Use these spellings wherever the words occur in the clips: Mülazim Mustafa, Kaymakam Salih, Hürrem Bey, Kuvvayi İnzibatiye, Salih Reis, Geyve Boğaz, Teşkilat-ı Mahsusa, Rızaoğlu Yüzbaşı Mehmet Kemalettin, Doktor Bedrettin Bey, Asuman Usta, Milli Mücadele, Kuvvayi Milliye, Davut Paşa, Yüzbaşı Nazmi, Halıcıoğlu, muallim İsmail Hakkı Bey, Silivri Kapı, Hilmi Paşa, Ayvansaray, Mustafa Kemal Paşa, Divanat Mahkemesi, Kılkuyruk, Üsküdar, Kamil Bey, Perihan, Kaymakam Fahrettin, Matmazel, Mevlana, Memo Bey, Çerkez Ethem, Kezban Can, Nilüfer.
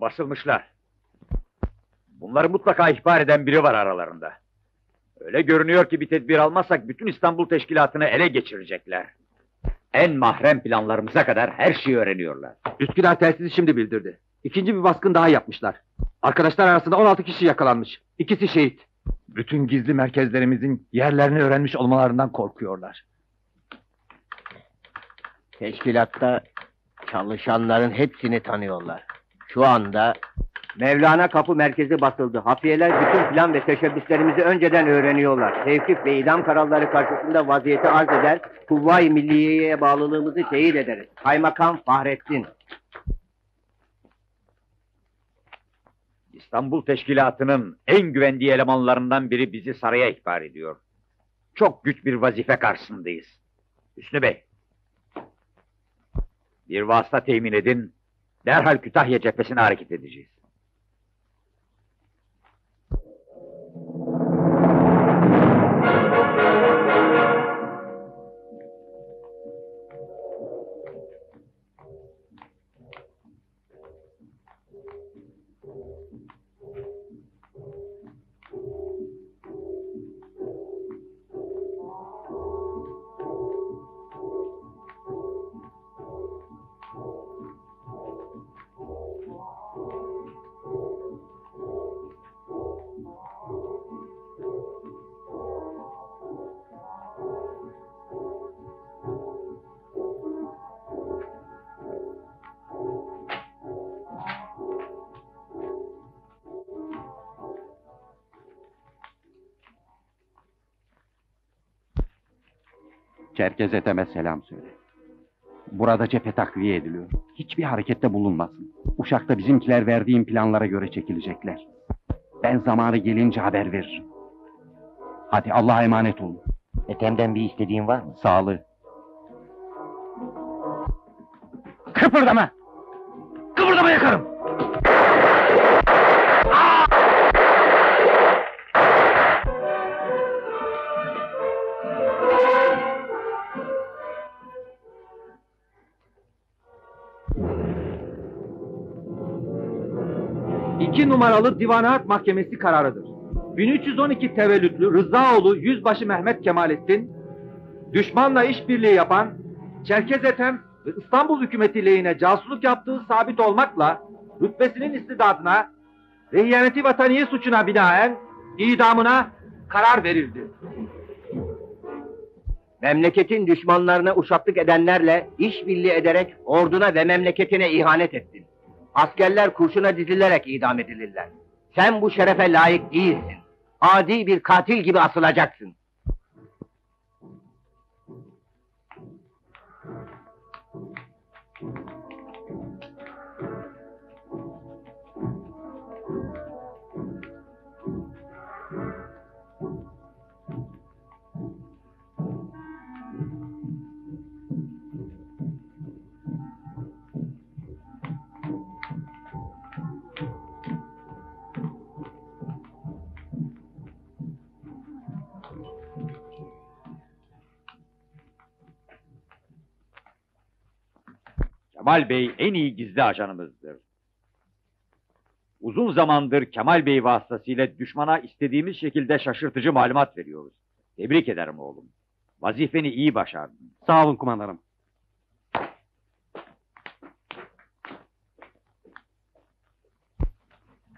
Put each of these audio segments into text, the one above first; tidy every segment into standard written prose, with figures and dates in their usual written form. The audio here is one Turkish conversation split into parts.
Basılmışlar. Bunları mutlaka ihbar eden biri var aralarında. Öyle görünüyor ki bir tedbir almazsak bütün İstanbul teşkilatını ele geçirecekler. En mahrem planlarımıza kadar her şeyi öğreniyorlar. Üsküdar telsizi şimdi bildirdi. İkinci bir baskın daha yapmışlar. Arkadaşlar arasında 16 kişi yakalanmış. İkisi şehit. Bütün gizli merkezlerimizin yerlerini öğrenmiş olmalarından korkuyorlar. Teşkilatta çalışanların hepsini tanıyorlar. Şu anda Mevlana Kapı merkezi basıldı. Hafiyeler bütün plan ve teşebbüslerimizi önceden öğreniyorlar. Tevkif ve idam kararları karşısında vaziyeti arz eder, Kuvvayi Milliye'ye bağlılığımızı teyit ederiz. Kaymakam Fahrettin. İstanbul Teşkilatı'nın en güvendiği elemanlarından biri bizi saraya ihbar ediyor. Çok güç bir vazife karşısındayız. Hüsnü Bey, bir vasıta temin edin, derhal Kütahya cephesine hareket edeceğiz. Çerkez Ethem'e selam söyle. Burada cephe takviye ediliyor. Hiçbir harekette bulunmasın. Uşak'ta bizimkiler verdiğim planlara göre çekilecekler. Ben zamanı gelince haber veririm. Hadi Allah'a emanet olun. Ethem'den bir istediğin var mı? Sağlığı. Kıpırdama! Kıpırdama yakarım! İki numaralı Divanat Mahkemesi kararıdır. 1312 tevellütlü Rızaoğlu Yüzbaşı Mehmet Kemalettin, düşmanla işbirliği yapan Çerkez Ethem ve İstanbul hükümeti lehine casusluk yaptığı sabit olmakla rütbesinin istidadına ve hiyaneti vataniye suçuna binaen idamına karar verildi. Memleketin düşmanlarına uşaklık edenlerle işbirliği ederek orduna ve memleketine ihanet ettin. Askerler kurşuna dizilerek idam edilirler. Sen bu şerefe layık değilsin. Adi bir katil gibi asılacaksın. Kemal Bey en iyi gizli ajanımızdır. Uzun zamandır Kemal Bey vasıtasıyla düşmana istediğimiz şekilde şaşırtıcı malumat veriyoruz. Tebrik ederim oğlum. Vazifeni iyi başardın. Sağ olun kumandanım.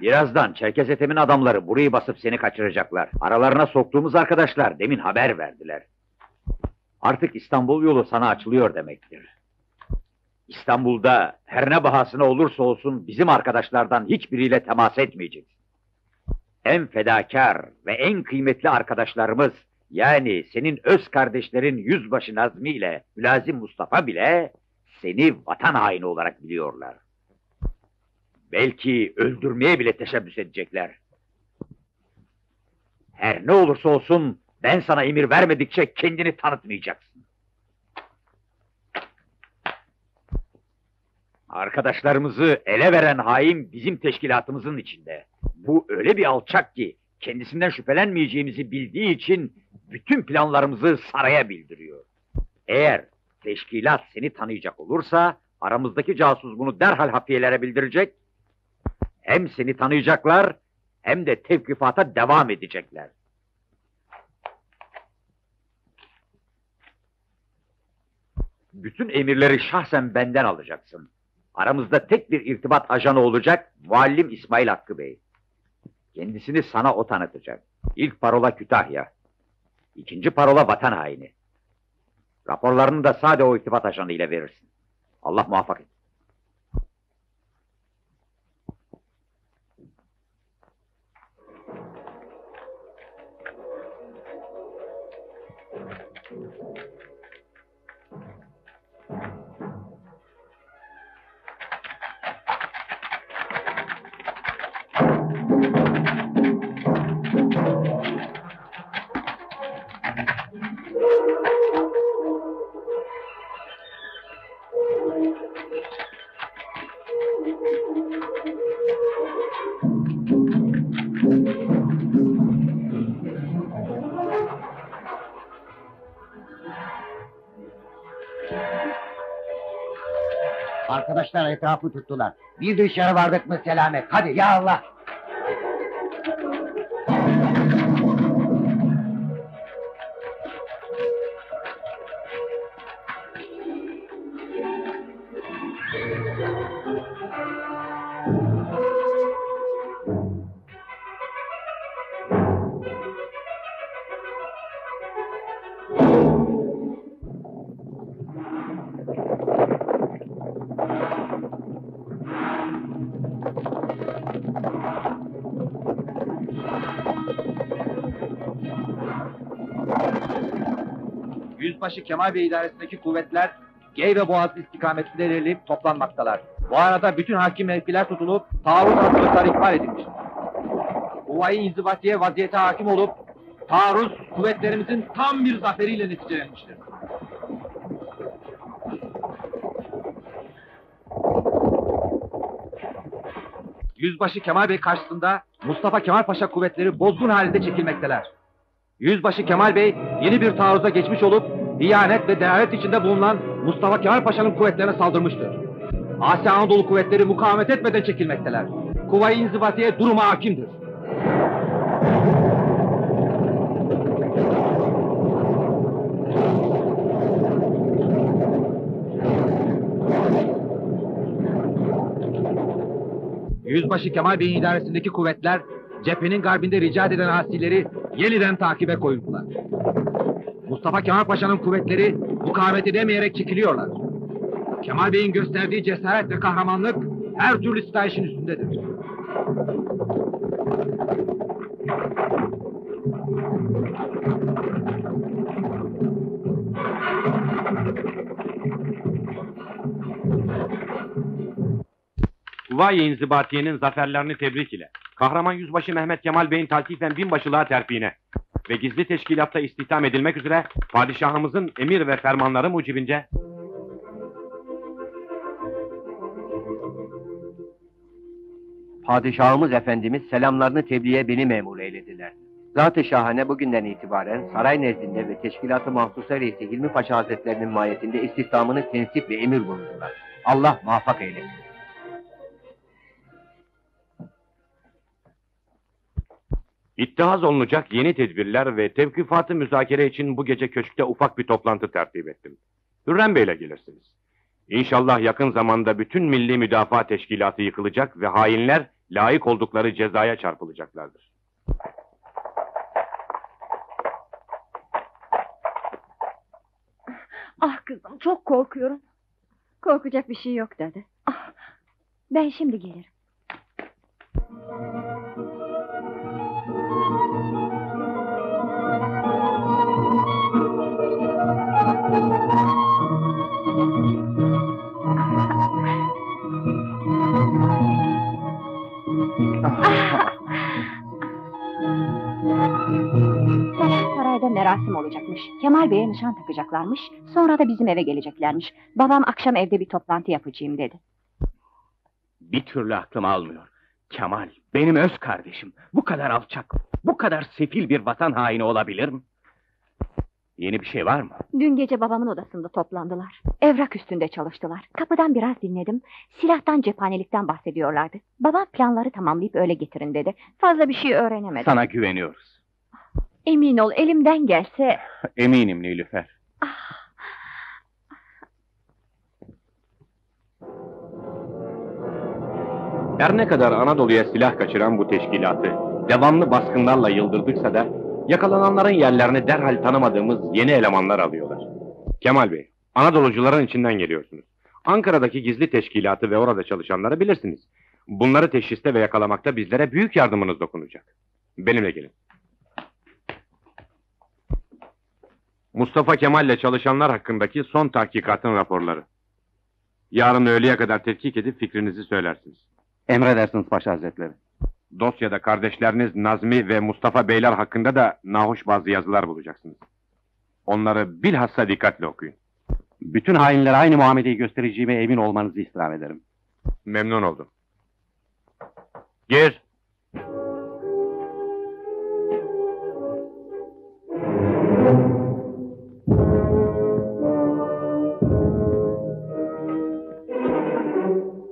Birazdan Çerkez Ethem'in adamları burayı basıp seni kaçıracaklar. Aralarına soktuğumuz arkadaşlar demin haber verdiler. Artık İstanbul yolu sana açılıyor demektir. İstanbul'da her ne bahasına olursa olsun bizim arkadaşlardan hiçbiriyle temas etmeyecek. En fedakar ve en kıymetli arkadaşlarımız, yani senin öz kardeşlerin Yüzbaşı Nazmi ile Mülazim Mustafa bile seni vatan haini olarak biliyorlar. Belki öldürmeye bile teşebbüs edecekler. Her ne olursa olsun ben sana emir vermedikçe kendini tanıtmayacaksın. Arkadaşlarımızı ele veren hain bizim teşkilatımızın içinde. Bu öyle bir alçak ki kendisinden şüphelenmeyeceğimizi bildiği için bütün planlarımızı saraya bildiriyor. Eğer teşkilat seni tanıyacak olursa aramızdaki casus bunu derhal hafiyelere bildirecek Hem seni tanıyacaklar, hem de tevkifata devam edecekler. Bütün emirleri şahsen benden alacaksın. Aramızda tek bir irtibat ajanı olacak, muallim İsmail Hakkı Bey. Kendisini sana o tanıtacak. İlk parola Kütahya. İkinci parola vatan haini. Raporlarını da sadece o irtibat ajanı ile verirsin. Allah muvaffak et. Arkadaşlar etrafı tuttular. Bir dışarı vardık mı selamet. Hadi ya Allah. Yüzbaşı Kemal Bey idaresindeki kuvvetler Geyve Boğaz istikametinde ilerleyip toplanmaktalar. Bu arada bütün hakim mevkiler tutulup taarruz hazırlıkları ihbar edilmiştir. Kuvvayi inzibatiye vaziyete hakim olup taarruz kuvvetlerimizin tam bir zaferiyle neticelenmiştir. Yüzbaşı Kemal Bey karşısında Mustafa Kemal Paşa kuvvetleri bozgun halinde çekilmekteler. Yüzbaşı Kemal Bey yeni bir taarruza geçmiş olup ihanet ve dehalet içinde bulunan Mustafa Kemal Paşa'nın kuvvetlerine saldırmıştır. Asya Anadolu kuvvetleri mukavemet etmeden çekilmekteler. Kuvvayi inzibatiye duruma hakimdir. Yüzbaşı Kemal Bey'in idaresindeki kuvvetler cephenin garbinde ricat eden asileri yeniden takibe koyuldular. Mustafa Kemal Paşa'nın kuvvetleri mukavemet edemeyerek çekiliyorlar. Kemal Bey'in gösterdiği cesaret ve kahramanlık her türlü sitayişin üstündedir. Kuvvayi İnzibatiye'nin zaferlerini tebrik ile Kahraman Yüzbaşı Mehmet Kemal Bey'in taltifen binbaşılığa terfine ve gizli teşkilatta istihdam edilmek üzere padişahımızın emir ve fermanları mucibince padişahımız efendimiz selamlarını tebliğe beni memur eylediler. Zat-ı şahane bugünden itibaren saray nezdinde ve teşkilat-ı mahsusa reisi Hilmi Paşa Hazretlerinin mahiyetinde istihdamını tensip ve emir bulundular. Allah muvaffak eylesin. İttihaz olunacak yeni tedbirler ve tevkifatı müzakere için bu gece köşkte ufak bir toplantı tertip ettim. Hürrem Bey'le gelirsiniz. İnşallah yakın zamanda bütün Milli Müdafaa Teşkilatı yıkılacak ve hainler layık oldukları cezaya çarpılacaklardır. Ah kızım, çok korkuyorum. Korkacak bir şey yok dedi. Ah, ben şimdi gelirim. Sarayda merasim olacakmış. Kemal Bey'e nişan takacaklarmış. Sonra da bizim eve geleceklermiş. Babam akşam evde bir toplantı yapacağım dedi. Bir türlü aklım almıyor. Kemal benim öz kardeşim. Bu kadar alçak, bu kadar sefil bir vatan haini olabilir mi? Yeni bir şey var mı? Dün gece babamın odasında toplandılar. Evrak üstünde çalıştılar. Kapıdan biraz dinledim. Silahtan, cephanelikten bahsediyorlardı. Babam planları tamamlayıp öyle getirin dedi. Fazla bir şey öğrenemedim. Sana güveniyoruz. Emin ol, elimden gelse... Eminim Nilüfer. Her ne kadar Anadolu'ya silah kaçıran bu teşkilatı devamlı baskınlarla yıldırdıksa da yakalananların yerlerini derhal tanımadığımız yeni elemanlar alıyorlar. Kemal Bey, Anadolucuların içinden geliyorsunuz. Ankara'daki gizli teşkilatı ve orada çalışanları bilirsiniz. Bunları teşhiste ve yakalamakta bizlere büyük yardımınız dokunacak. Benimle gelin. Mustafa Kemal'le çalışanlar hakkındaki son tahkikatın raporları. Yarın öğleye kadar tetkik edip fikrinizi söylersiniz. Emredersiniz Paşa Hazretleri. Dosyada kardeşleriniz Nazmi ve Mustafa Beyler hakkında da nahoş bazı yazılar bulacaksınız. Onları bilhassa dikkatle okuyun. Bütün hainlere aynı muameleyi göstereceğime emin olmanızı istirham ederim. Memnun oldum. Gir.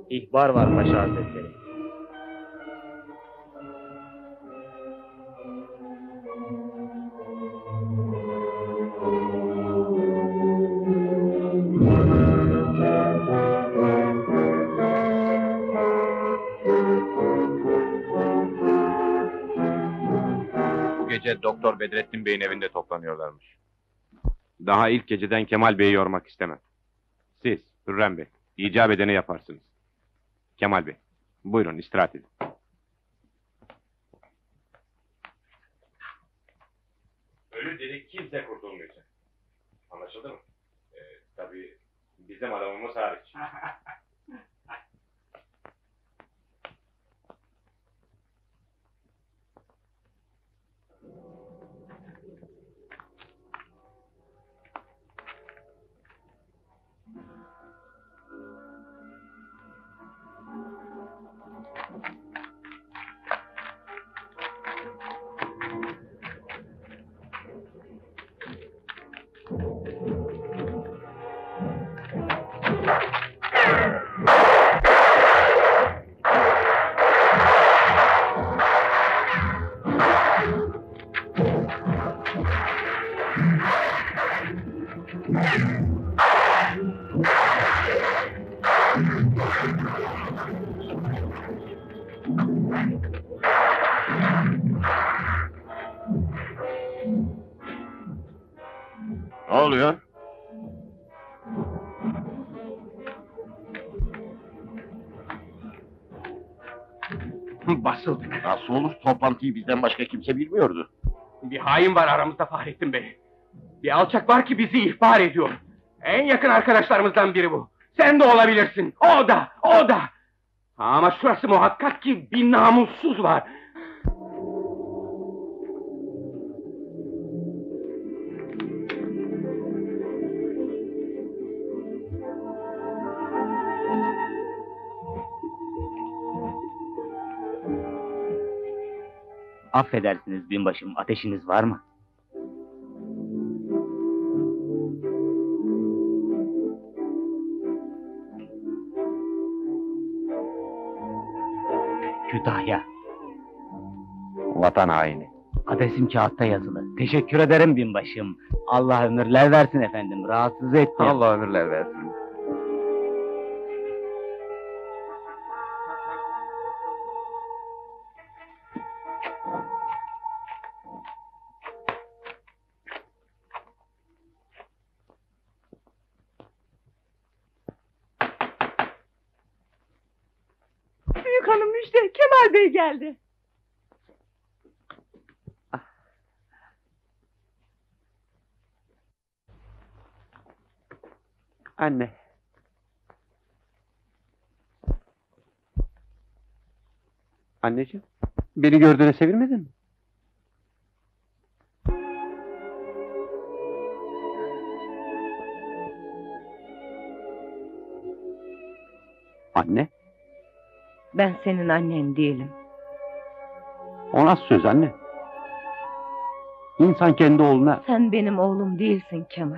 İhbar var Paşa Hazretleri. Bu gece Doktor Bedrettin Bey'in evinde toplanıyorlarmış. Daha ilk geceden Kemal Bey'i yormak istemem. Siz, Hürrem Bey, icap edeni yaparsınız. Kemal Bey, buyurun istirahat edin. Ölü diri kimse kurtulmayacak. Anlaşıldı mı? Tabii bizim adamımız hariç. Ne oluyor? Basıldık. Nasıl olur? Toplantıyı bizden başka kimse bilmiyordu. Bir hain var aramızda Fahrettin Bey. Bir alçak var ki bizi ihbar ediyor. En yakın arkadaşlarımızdan biri bu. Sen de olabilirsin. O da. Ama şurası muhakkak ki bir namussuz var. Affedersiniz binbaşım, ateşiniz var mı? Kütahya. Vatan haini. Adresim kağıtta yazılı. Teşekkür ederim binbaşım. Allah ömürler versin efendim. Rahatsız ettim. Allah ömürler versin. Geldi. Ah. Anne. Anneciğim, beni gördüğüne sevinmedin mi? Anne. Ben senin annen değilim. O nasıl söz anne? İnsan kendi oğluna... Sen benim oğlum değilsin Kemal.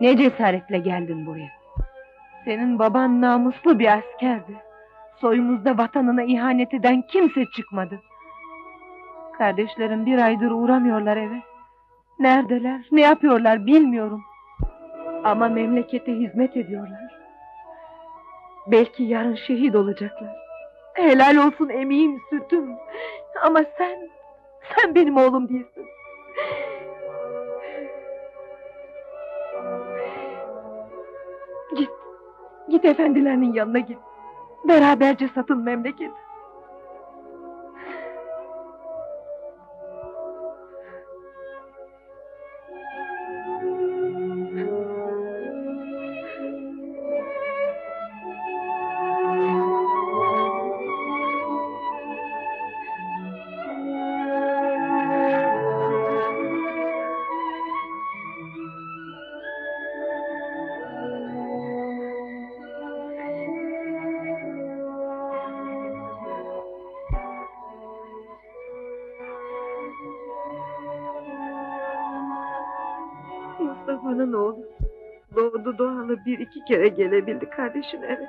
Ne cesaretle geldin buraya. Senin baban namuslu bir askerdi. Soyumuzda vatanına ihanet eden kimse çıkmadı. Kardeşlerim bir aydır uğramıyorlar eve. Neredeler, ne yapıyorlar bilmiyorum. Ama memlekete hizmet ediyorlar. Belki yarın şehit olacaklar. Helal olsun emeğim, sütüm. Ama sen benim oğlum değilsin. Git efendilerinin yanına git. Beraberce satın memleketi. Mustafa'nın oğlu doğdu doğalı bir iki kere gelebildi kardeşim eve.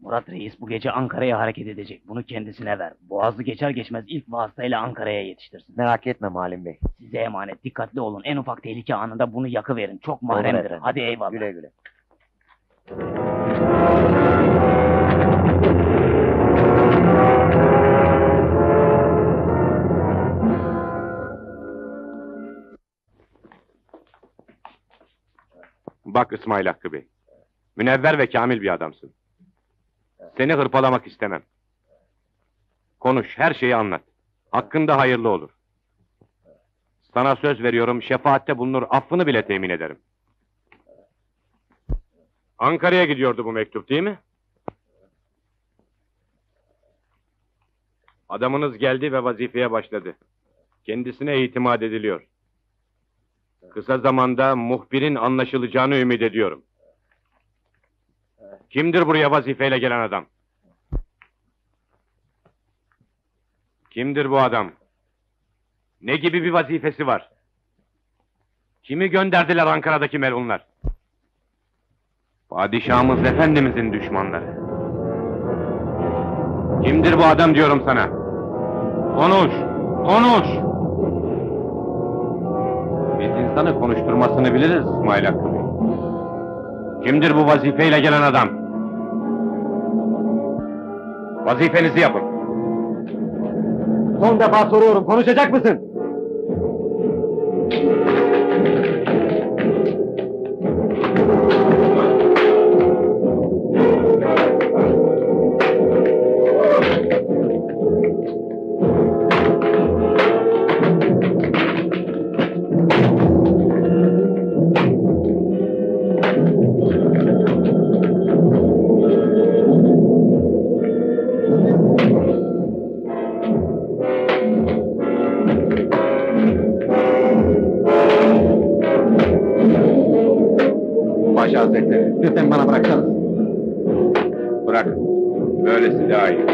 Murat Reis bu gece Ankara'ya hareket edecek. Bunu kendisine ver. Boğaz'ı geçer geçmez ilk vasıtayla Ankara'ya yetiştirsin. Merak etme Muallim Bey. Size emanet. Dikkatli olun. En ufak tehlike anında bunu yakıverin. Çok mahremdir. Hadi eyvallah. Güle güle. Bak İsmail Hakkı Bey. Münevver ve kamil bir adamsın. Seni hırpalamak istemem. Konuş, her şeyi anlat. Hakkında hayırlı olur. Sana söz veriyorum, şefaatte bulunur, affını bile temin ederim. Ankara'ya gidiyordu bu mektup, değil mi? Adamınız geldi ve vazifeye başladı. Kendisine itimat ediliyor. Kısa zamanda muhbirin anlaşılacağını ümit ediyorum. Kimdir buraya vazifeyle gelen adam? Kimdir bu adam? Ne gibi bir vazifesi var? Kimi gönderdiler Ankara'daki melunlar? Padişahımız efendimizin düşmanları. Kimdir bu adam diyorum sana? Konuş! Konuş! Biz insanı konuşturmasını biliriz İsmail Hakkı Bey. Kimdir bu vazifeyle gelen adam? Vazifenizi yapın. Son defa soruyorum, konuşacak mısın? Lütfen bana bıraksanız. Bırakın. Böylesi daha iyi.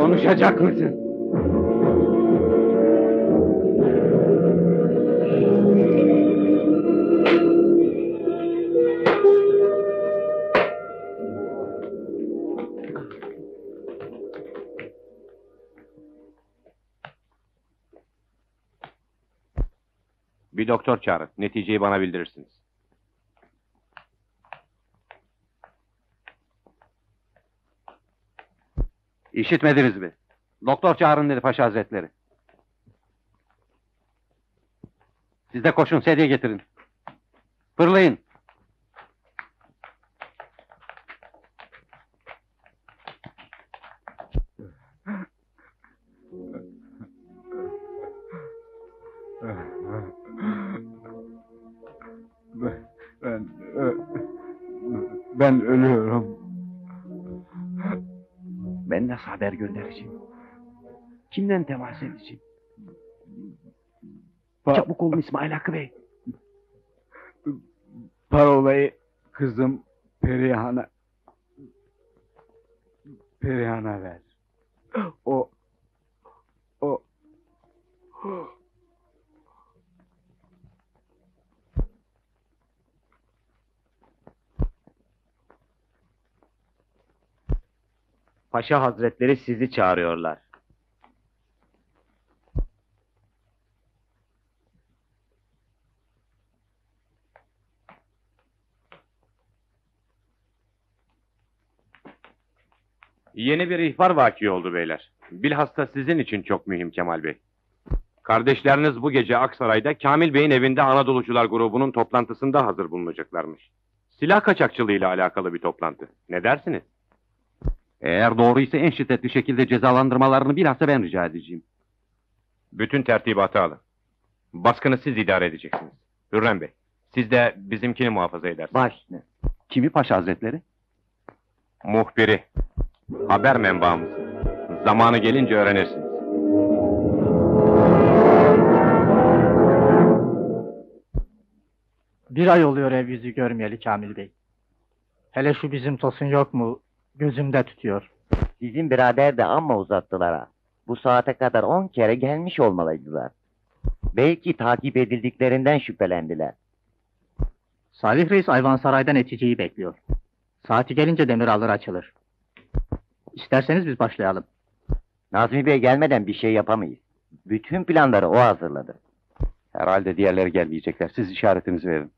Konuşacak mısın? Bir doktor çağırın. Neticeyi bana bildirirsiniz. İşitmediniz mi? Doktor çağırın dedi Paşa Hazretleri. Siz de koşun sedye getirin. Fırlayın. Ben ölüyorum. Ben nasıl haber göndereceğim? Kimden temas edeceğim? Çabuk olun İsmail Hakkı Bey. Parolayı kızım Perihan'a ver. Paşa Hazretleri sizi çağırıyorlar. Yeni bir ihbar vaki oldu beyler. Bilhassa sizin için çok mühim Kemal Bey. Kardeşleriniz bu gece Aksaray'da Kamil Bey'in evinde Anadolucular grubunun toplantısında hazır bulunacaklarmış. Silah kaçakçılığıyla alakalı bir toplantı. Ne dersiniz? Eğer doğruysa en şiddetli şekilde cezalandırmalarını bilhassa ben rica edeceğim. Bütün tertibatı alın. Baskını siz idare edeceksiniz. Hürrem Bey, siz de bizimkini muhafaza edersiniz. Baş ne? Kimi Paşa Hazretleri? Muhbiri. Haber menbaımız. Zamanı gelince öğrenirsiniz. Bir ay oluyor ev yüzü görmeyeli Kamil Bey. Hele şu bizim Tosun yok mu? Gözümde tutuyor. Sizin birader de amma uzattılar ha. Bu saate kadar 10 kere gelmiş olmalıydılar. Belki takip edildiklerinden şüphelendiler. Salih Reis Ayvansaray'dan neticeyi bekliyor. Saati gelince demir alır açılır. İsterseniz biz başlayalım. Nazmi Bey gelmeden bir şey yapamayız. Bütün planları o hazırladı. Herhalde diğerleri gelmeyecekler. Siz işaretinizi verin.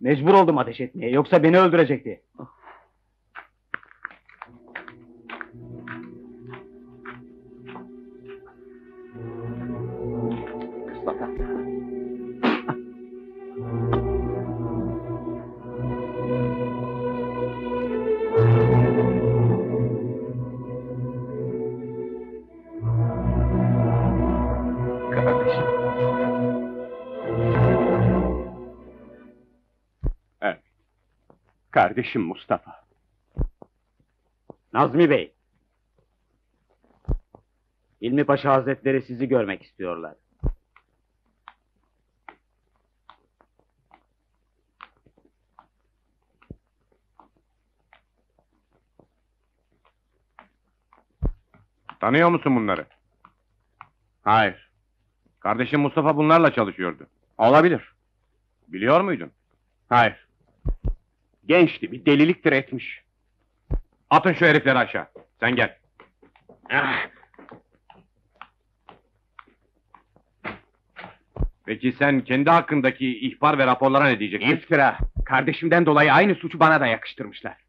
Mecbur oldum ateş etmeye, yoksa beni öldürecekti. Kardeşim Mustafa. Nazmi Bey. Hilmi Paşa Hazretleri sizi görmek istiyorlar. Tanıyor musun bunları? Hayır. Kardeşim Mustafa bunlarla çalışıyordu. Olabilir. Biliyor muydun? Hayır. Gençti, bir deliliktir etmiş. Atın şu herifleri aşağı. Sen gel. Peki sen kendi hakkındaki ihbar ve raporlara ne diyeceksin? İftira. Kardeşimden dolayı aynı suçu bana da yakıştırmışlar.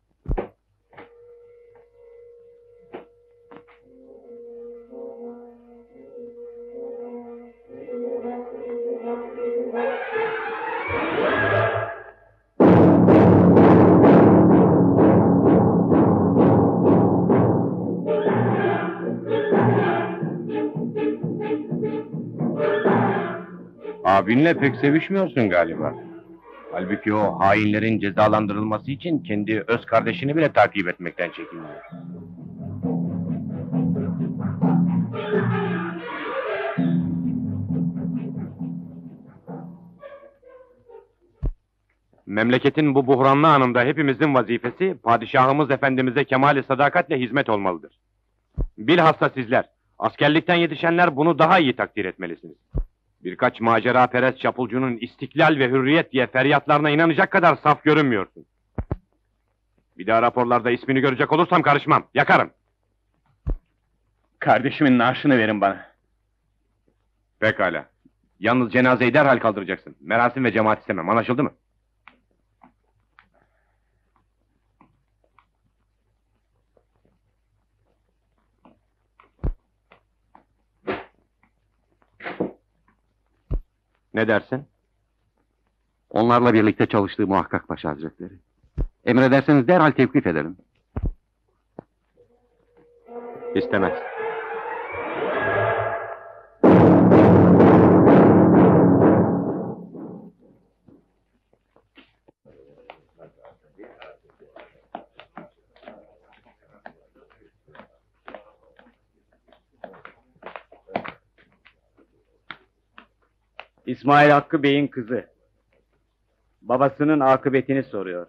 Abinle pek sevişmiyorsun galiba. Halbuki o hainlerin cezalandırılması için kendi öz kardeşini bile takip etmekten çekiniyor. Memleketin bu buhranlı anında hepimizin vazifesi, padişahımız efendimize kemal-i sadakatle hizmet olmalıdır. Bilhassa sizler, askerlikten yetişenler bunu daha iyi takdir etmelisiniz. Birkaç maceraperest çapulcunun istiklal ve hürriyet diye feryatlarına inanacak kadar saf görünmüyorsun. Bir daha raporlarda ismini görecek olursam karışmam, yakarım. Kardeşimin naaşını verin bana. Pekala. Yalnız cenazeyi derhal kaldıracaksın. Merasim ve cemaat istemem, anlaşıldı mı? Ne dersin? Onlarla birlikte çalıştığı Muhakkak Paşa Hazretleri. Emrederseniz derhal tevkif edelim. İstemez. İsmail Hakkı Bey'in kızı. Babasının akıbetini soruyor.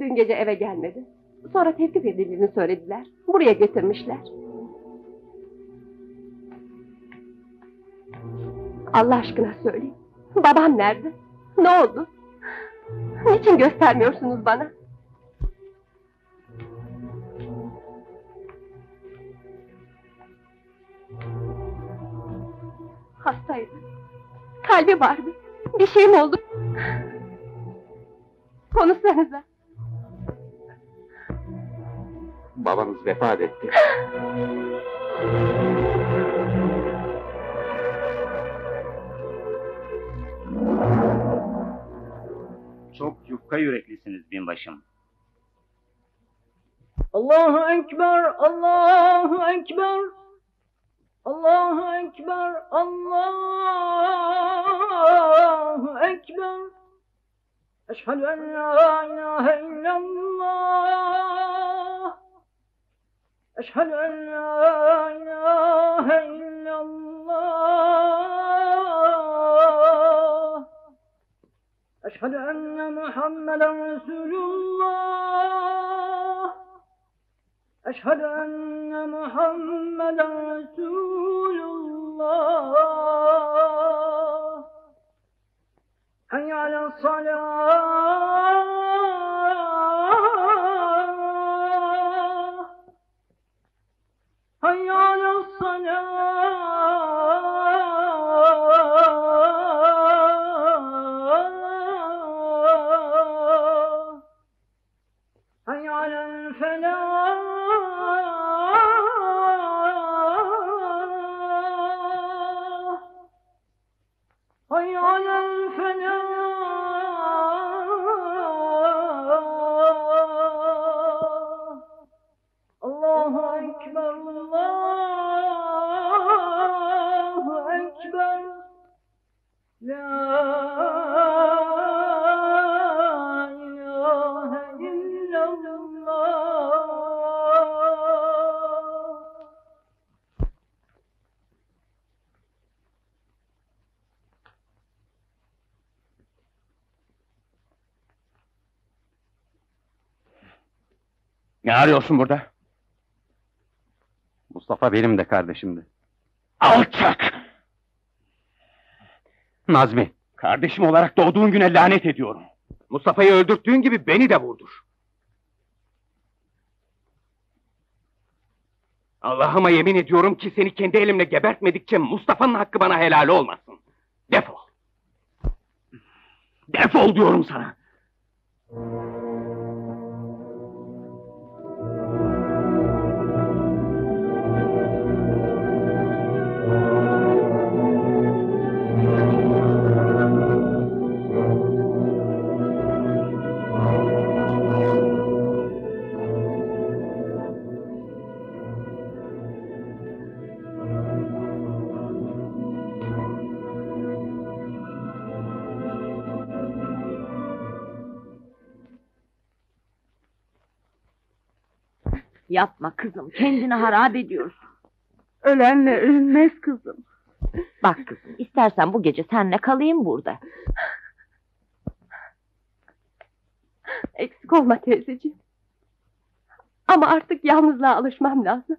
Dün gece eve gelmedi. Sonra tevkif edildiğini söylediler. Buraya getirmişler. Allah aşkına söyleyin. Babam nerede? Ne oldu? Niçin göstermiyorsunuz bana? Hastaydı. Kalbi vardı. Bir şey mi oldu? Konuşsanıza. Babanız vefat etti. Çok yufka yüreklisiniz binbaşım. Allahu Ekber, Allahu Ekber. Allahu Ekber, Allahu Ekber. Eşhedü en la ilahe illallah. Eşhedü en la ilahe illallah. Eşhedü enne Muhammeden Resulullah. Eşhedü enne Muhammeden Resulullah. Hayya ala salah. Hayya ala salah. Hayya ala felah. Ne arıyorsun burada? Mustafa benim de kardeşimdi. Alçak! Nazmi! Kardeşim olarak doğduğun güne lanet ediyorum. Mustafa'yı öldürttüğün gibi beni de vurdur. Allah'ıma yemin ediyorum ki seni kendi elimle gebertmedikçe Mustafa'nın hakkı bana helal olmasın. Defol! Defol diyorum sana! Yapma kızım, kendini harap ediyorsun. Ölenle ölünmez kızım. Bak kızım, istersen bu gece seninle kalayım burada. Eksik olma teyzeciğim. Ama artık yalnızlığa alışmam lazım.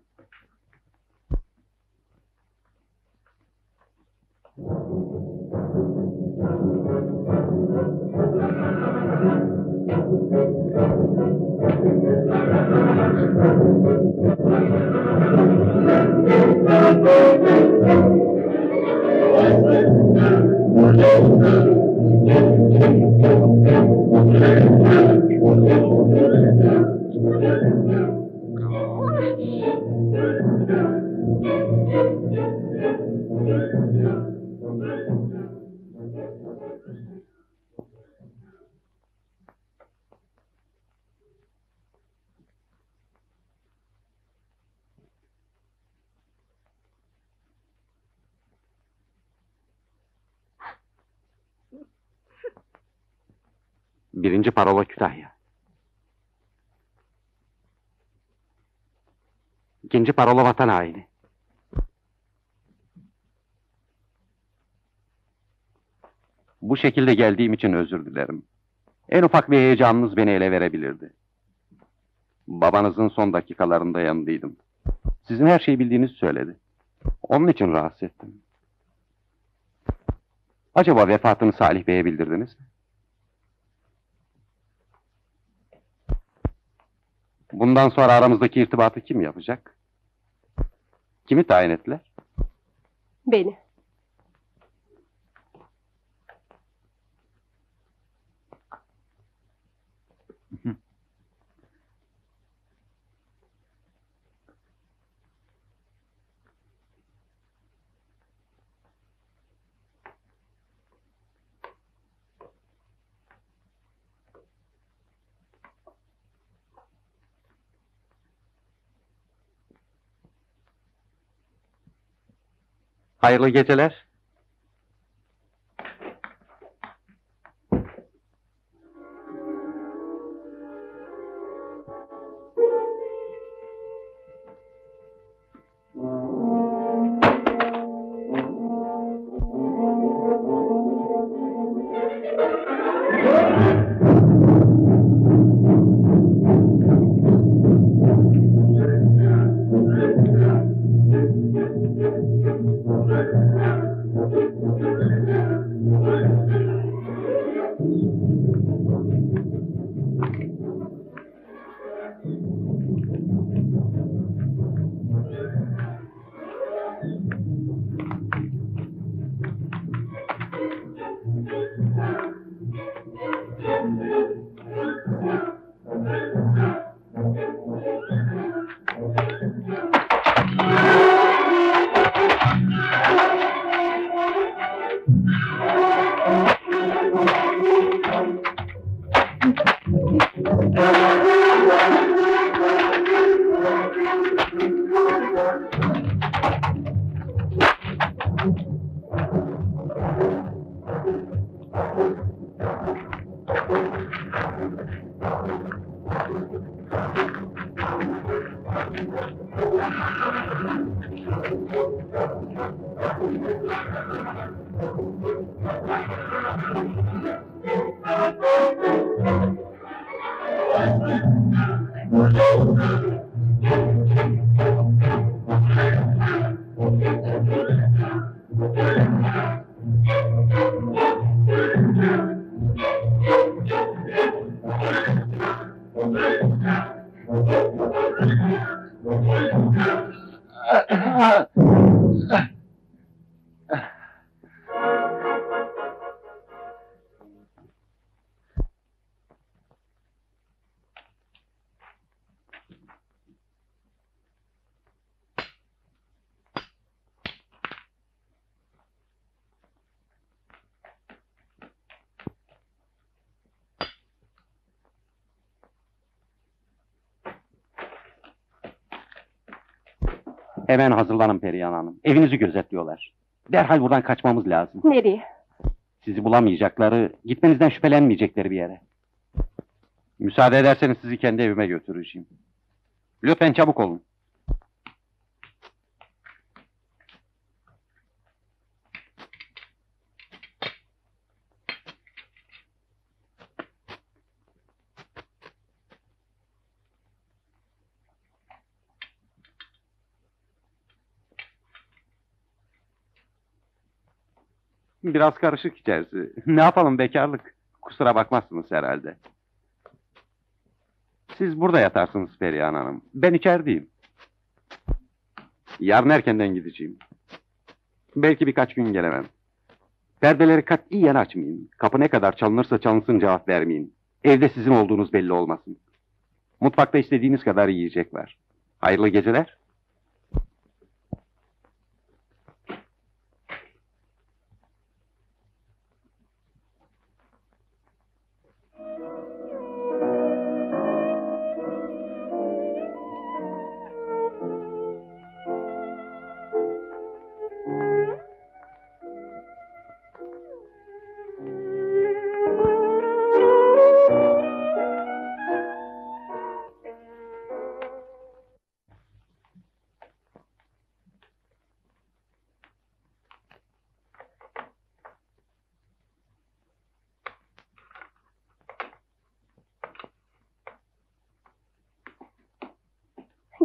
Birinci parola Kütahya. İkinci parola vatan haini. Bu şekilde geldiğim için özür dilerim. En ufak bir heyecanınız beni ele verebilirdi. Babanızın son dakikalarında yanındaydım. Sizin her şeyi bildiğinizi söyledi. Onun için rahatsız ettim. Acaba vefatını Salih Bey'e bildirdiniz mi? Bundan sonra aramızdaki irtibatı kim yapacak? Kimi tayin ettiler? Beni. Hayırlı geceler. Hemen hazırlanın Perihan Hanım. Evinizi gözetliyorlar. Derhal buradan kaçmamız lazım. Nereye? Sizi bulamayacakları, gitmenizden şüphelenmeyecekleri bir yere. Müsaade ederseniz sizi kendi evime götüreceğim. Lütfen çabuk olun. Biraz karışık içerisi. Ne yapalım, bekarlık. Kusura bakmazsınız herhalde. Siz burada yatarsınız Perihan Hanım. Ben içerideyim. Yarın erkenden gideceğim. Belki birkaç gün gelemem. Perdeleri katiyen açmayın. Kapı ne kadar çalınırsa çalınsın cevap vermeyin. Evde sizin olduğunuz belli olmasın. Mutfakta istediğiniz kadar yiyecek var. Hayırlı geceler.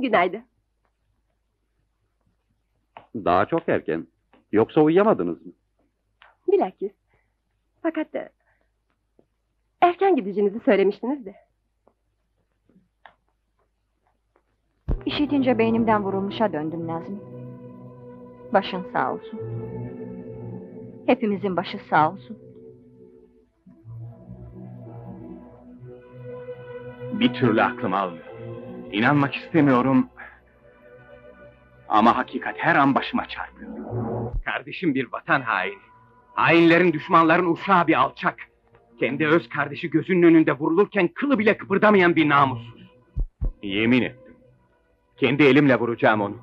Günaydın. Daha çok erken. Yoksa uyuyamadınız mı? Bilakis. Fakat erken gideceğinizi söylemiştiniz de. İşitince beynimden vurulmuşa döndüm Nazmi. Başın sağ olsun. Hepimizin başı sağ olsun. Bir türlü aklım almıyor. İnanmak istemiyorum ama hakikat her an başıma çarpıyor. Kardeşim bir vatan haini. Hainlerin, düşmanların uşağı bir alçak. Kendi öz kardeşi gözünün önünde vurulurken kılı bile kıpırdamayan bir namussuz. Yemin ettim. Kendi elimle vuracağım onu.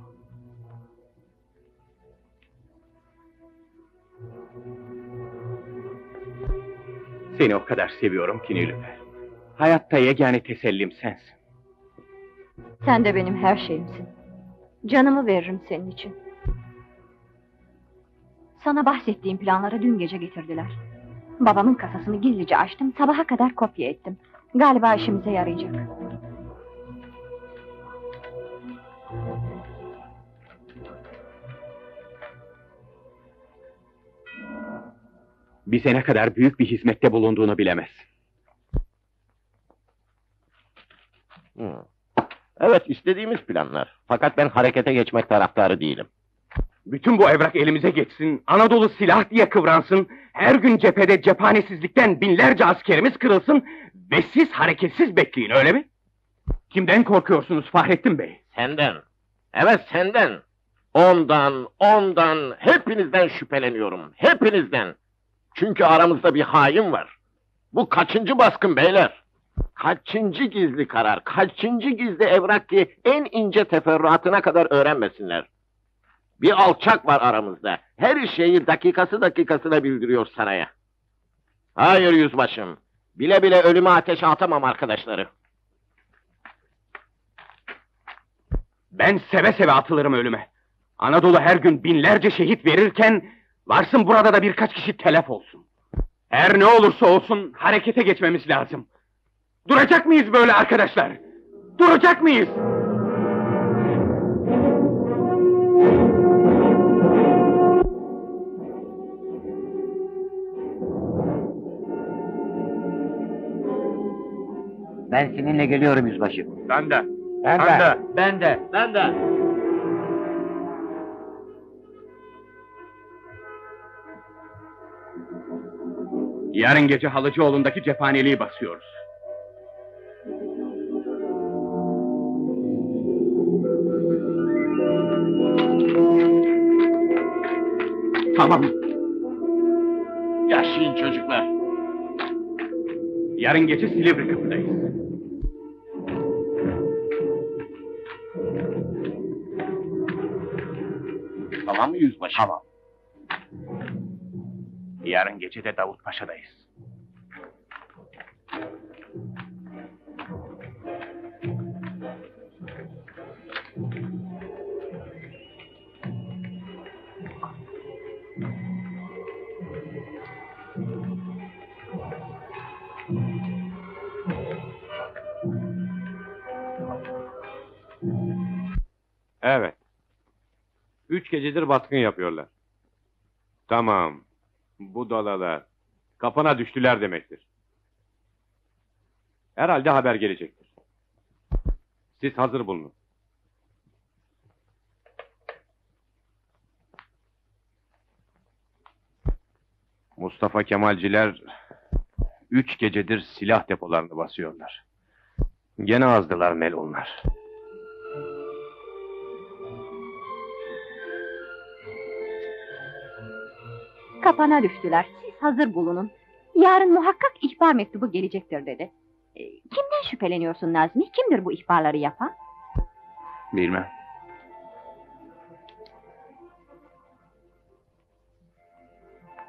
Seni o kadar seviyorum ki Nilüfer. Hayatta yegane tesellim sensin. Sen de benim her şeyimsin. Canımı veririm senin için. Sana bahsettiğim planları dün gece getirdiler. Babamın kasasını gizlice açtım, sabaha kadar kopya ettim. Galiba işimize yarayacak. Bize ne kadar büyük bir hizmette bulunduğunu bilemez. Evet, istediğimiz planlar. Fakat ben harekete geçmek taraftarı değilim. Bütün bu evrak elimize geçsin, Anadolu silah diye kıvransın, her gün cephede cephanesizlikten binlerce askerimiz kırılsın ve siz hareketsiz bekleyin, öyle mi? Kimden korkuyorsunuz Fahrettin Bey? Senden. Evet, senden. Ondan, hepinizden şüpheleniyorum, hepinizden. Çünkü aramızda bir hain var. Bu kaçıncı baskın beyler? Kaçıncı gizli karar, kaçıncı gizli evrak ki en ince teferruatına kadar öğrenmesinler. Bir alçak var aramızda. Her şeyi dakikası dakikasına bildiriyor saraya. Hayır yüzbaşım. Bile bile ölüme ateş atamam arkadaşları. Ben seve seve atılırım ölüme. Anadolu her gün binlerce şehit verirken varsın burada da birkaç kişi telef olsun. Her ne olursa olsun harekete geçmemiz lazım. Duracak mıyız böyle arkadaşlar? Duracak mıyız? Ben seninle geliyorum yüzbaşım. Ben de. Yarın gece Halıcıoğlu'ndaki cephaneliği basıyoruz. Tamam. Yaşayın çocuklar. Yarın gece Silivri Kapı'dayız. Tamam mı yüzbaşı? Tamam. Yarın gece de Davut Paşa'dayız. Evet. 3 gecedir baskın yapıyorlar. Tamam. Budalalar. Kafana düştüler demektir. Herhalde haber gelecektir. Siz hazır bulunun. Mustafa Kemalciler 3 gecedir silah depolarını basıyorlar. Gene azdılar melunlar. Kapana düştüler. Siz hazır bulunun. Yarın muhakkak ihbar mektubu gelecektir dedi. Kimden şüpheleniyorsun Nazmi? Kimdir bu ihbarları yapan? Bilmem.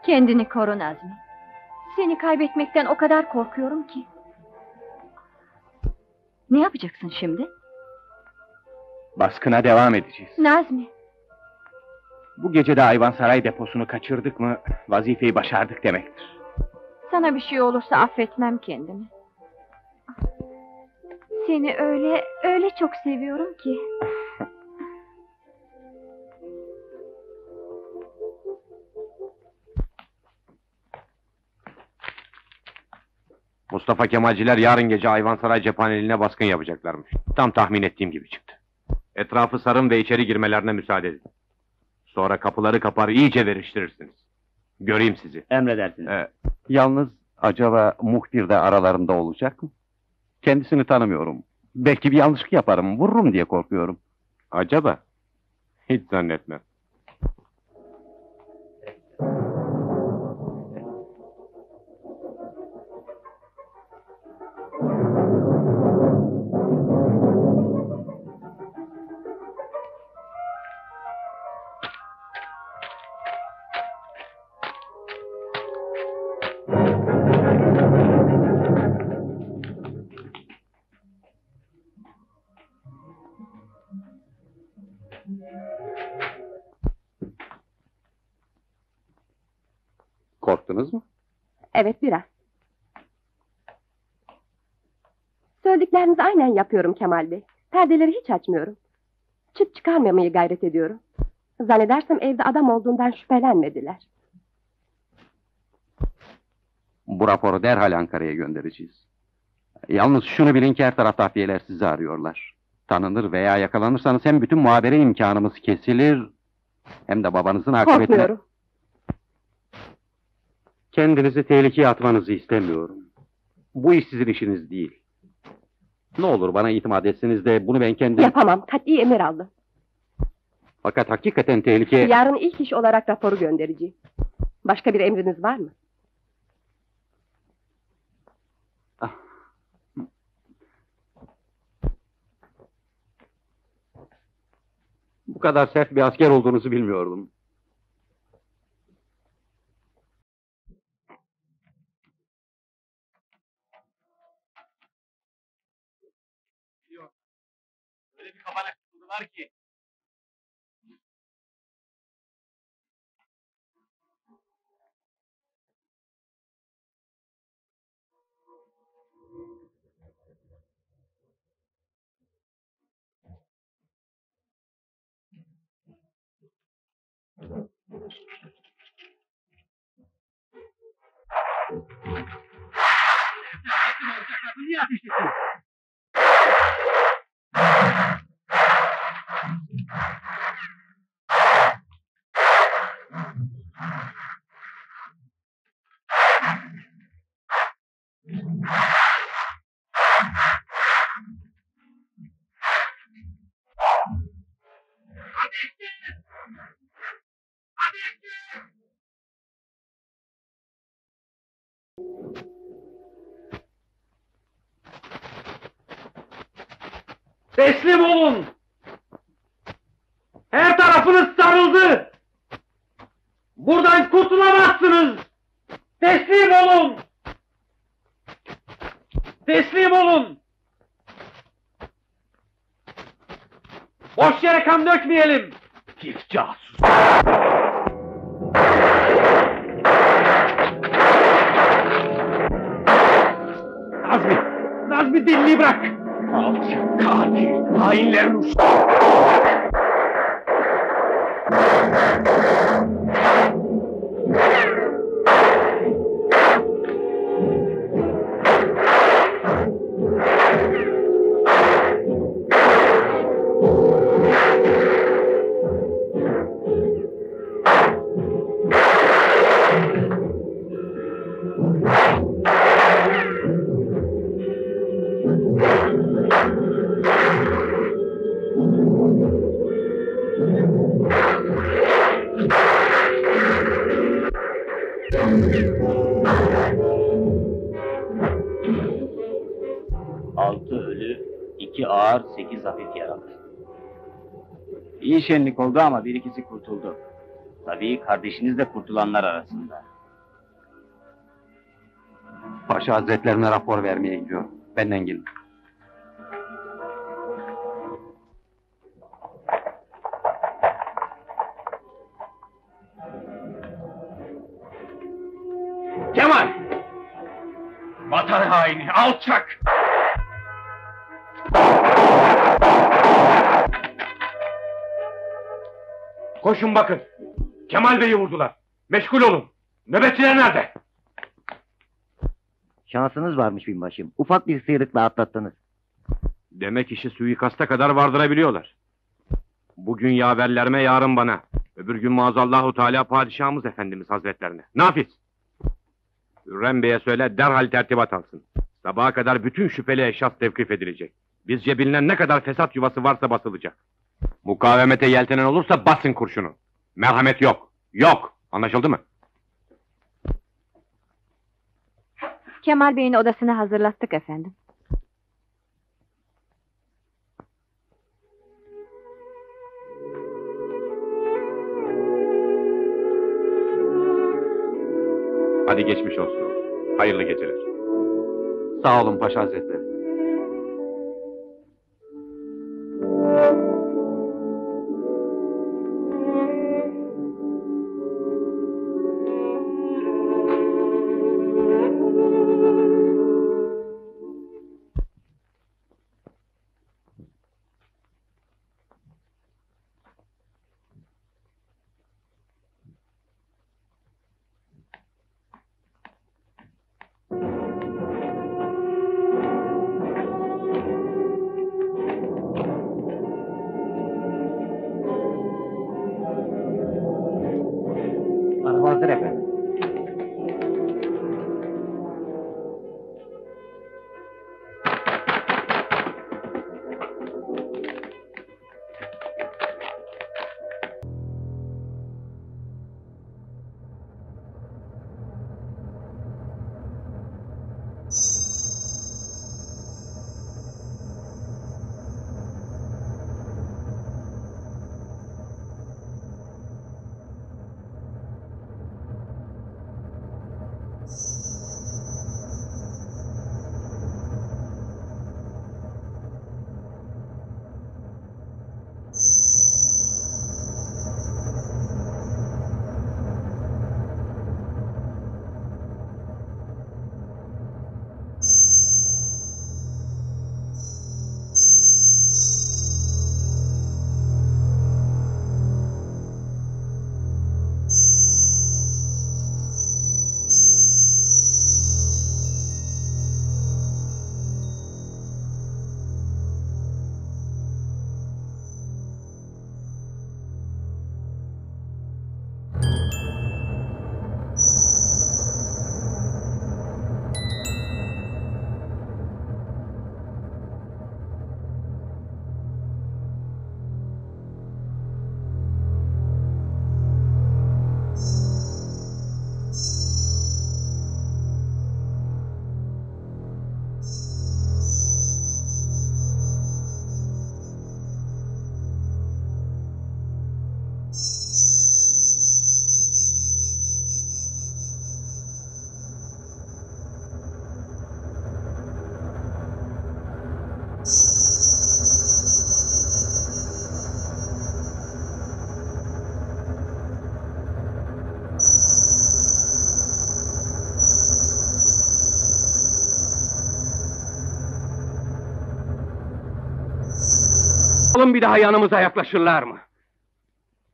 Kendini koru Nazmi. Seni kaybetmekten o kadar korkuyorum ki. Ne yapacaksın şimdi? Baskına devam edeceğiz. Nazmi. Bu gece de Ayvansaray deposunu kaçırdık mı vazifeyi başardık demektir. Sana bir şey olursa affetmem kendimi. Seni öyle çok seviyorum ki. Mustafa Kemalciler yarın gece Ayvansaray cephaneliğine baskın yapacaklarmış. Tam tahmin ettiğim gibi çıktı. Etrafı sarın ve içeri girmelerine müsaade edin. Sonra kapıları kapar iyice veriştirirsiniz. Göreyim sizi. Emredersiniz. Yalnız acaba muhbir de aralarında olacak mı? Kendisini tanımıyorum. Belki bir yanlışlık yaparım, vururum diye korkuyorum. Acaba? Hiç zannetmem. Korktunuz mu? Evet, biraz. Söylediklerinizi aynen yapıyorum Kemal Bey. Perdeleri hiç açmıyorum. Çıt çıkarmamayı gayret ediyorum. Zannedersem evde adam olduğundan şüphelenmediler. Bu raporu derhal Ankara'ya göndereceğiz. Yalnız şunu bilin ki her taraf tahfiyeler sizi arıyorlar. Tanınır veya yakalanırsanız hem bütün muhabere imkanımız kesilir... ...hem de babanızın akıbetine... Korkmuyorum. Kendinizi tehlikeye atmanızı istemiyorum. Bu iş sizin işiniz değil. Ne olur bana itimat etsiniz de bunu ben kendim... Yapamam, kat'i emir aldı. Fakat hakikaten tehlikeye... Yarın ilk iş olarak raporu göndereceğim. Başka bir emriniz var mı? Bu kadar sert bir asker olduğunuzu bilmiyordum. Yok. Öyle bir kafana kısıldılar ki. Niye ateş ettin? Teslim olun! Her tarafınız sarıldı! Buradan kurtulamazsınız! Teslim olun! Teslim olun! Boş yere kan dökmeyelim! Pis casus! Nazmi! Nazmi dilini bırak! Alçak katil, hainlerin usta! İyi şenlik oldu ama bir ikisi kurtuldu. Tabii kardeşiniz de kurtulanlar arasında. Paşa Hazretlerine rapor vermeye gidiyor. Benden gelin. Kemal! Vatan haini, alçak! Koşun bakın, Kemal Bey'i vurdular. Meşgul olun, nöbetçiler nerede? Şansınız varmış binbaşım, ufak bir sıyrıkla atlattınız. Demek işi suikasta kadar vardırabiliyorlar. Bugün yaverlerime, yarın bana. Öbür gün maazallahu teala padişahımız efendimiz hazretlerine. Nafiz! Hürrem Bey'e söyle, derhal tertibat alsın. Sabaha kadar bütün şüpheli eşyaf tevkif edilecek. Bizce bilinen ne kadar fesat yuvası varsa basılacak. Mukavemete yeltenen olursa basın kurşunu. Merhamet yok, yok. Anlaşıldı mı? Kemal Bey'in odasını hazırlattık efendim. Hadi geçmiş olsun. Hayırlı geceler. Sağ olun Paşa Hazretleri. Bir daha yanımıza yaklaşırlar mı?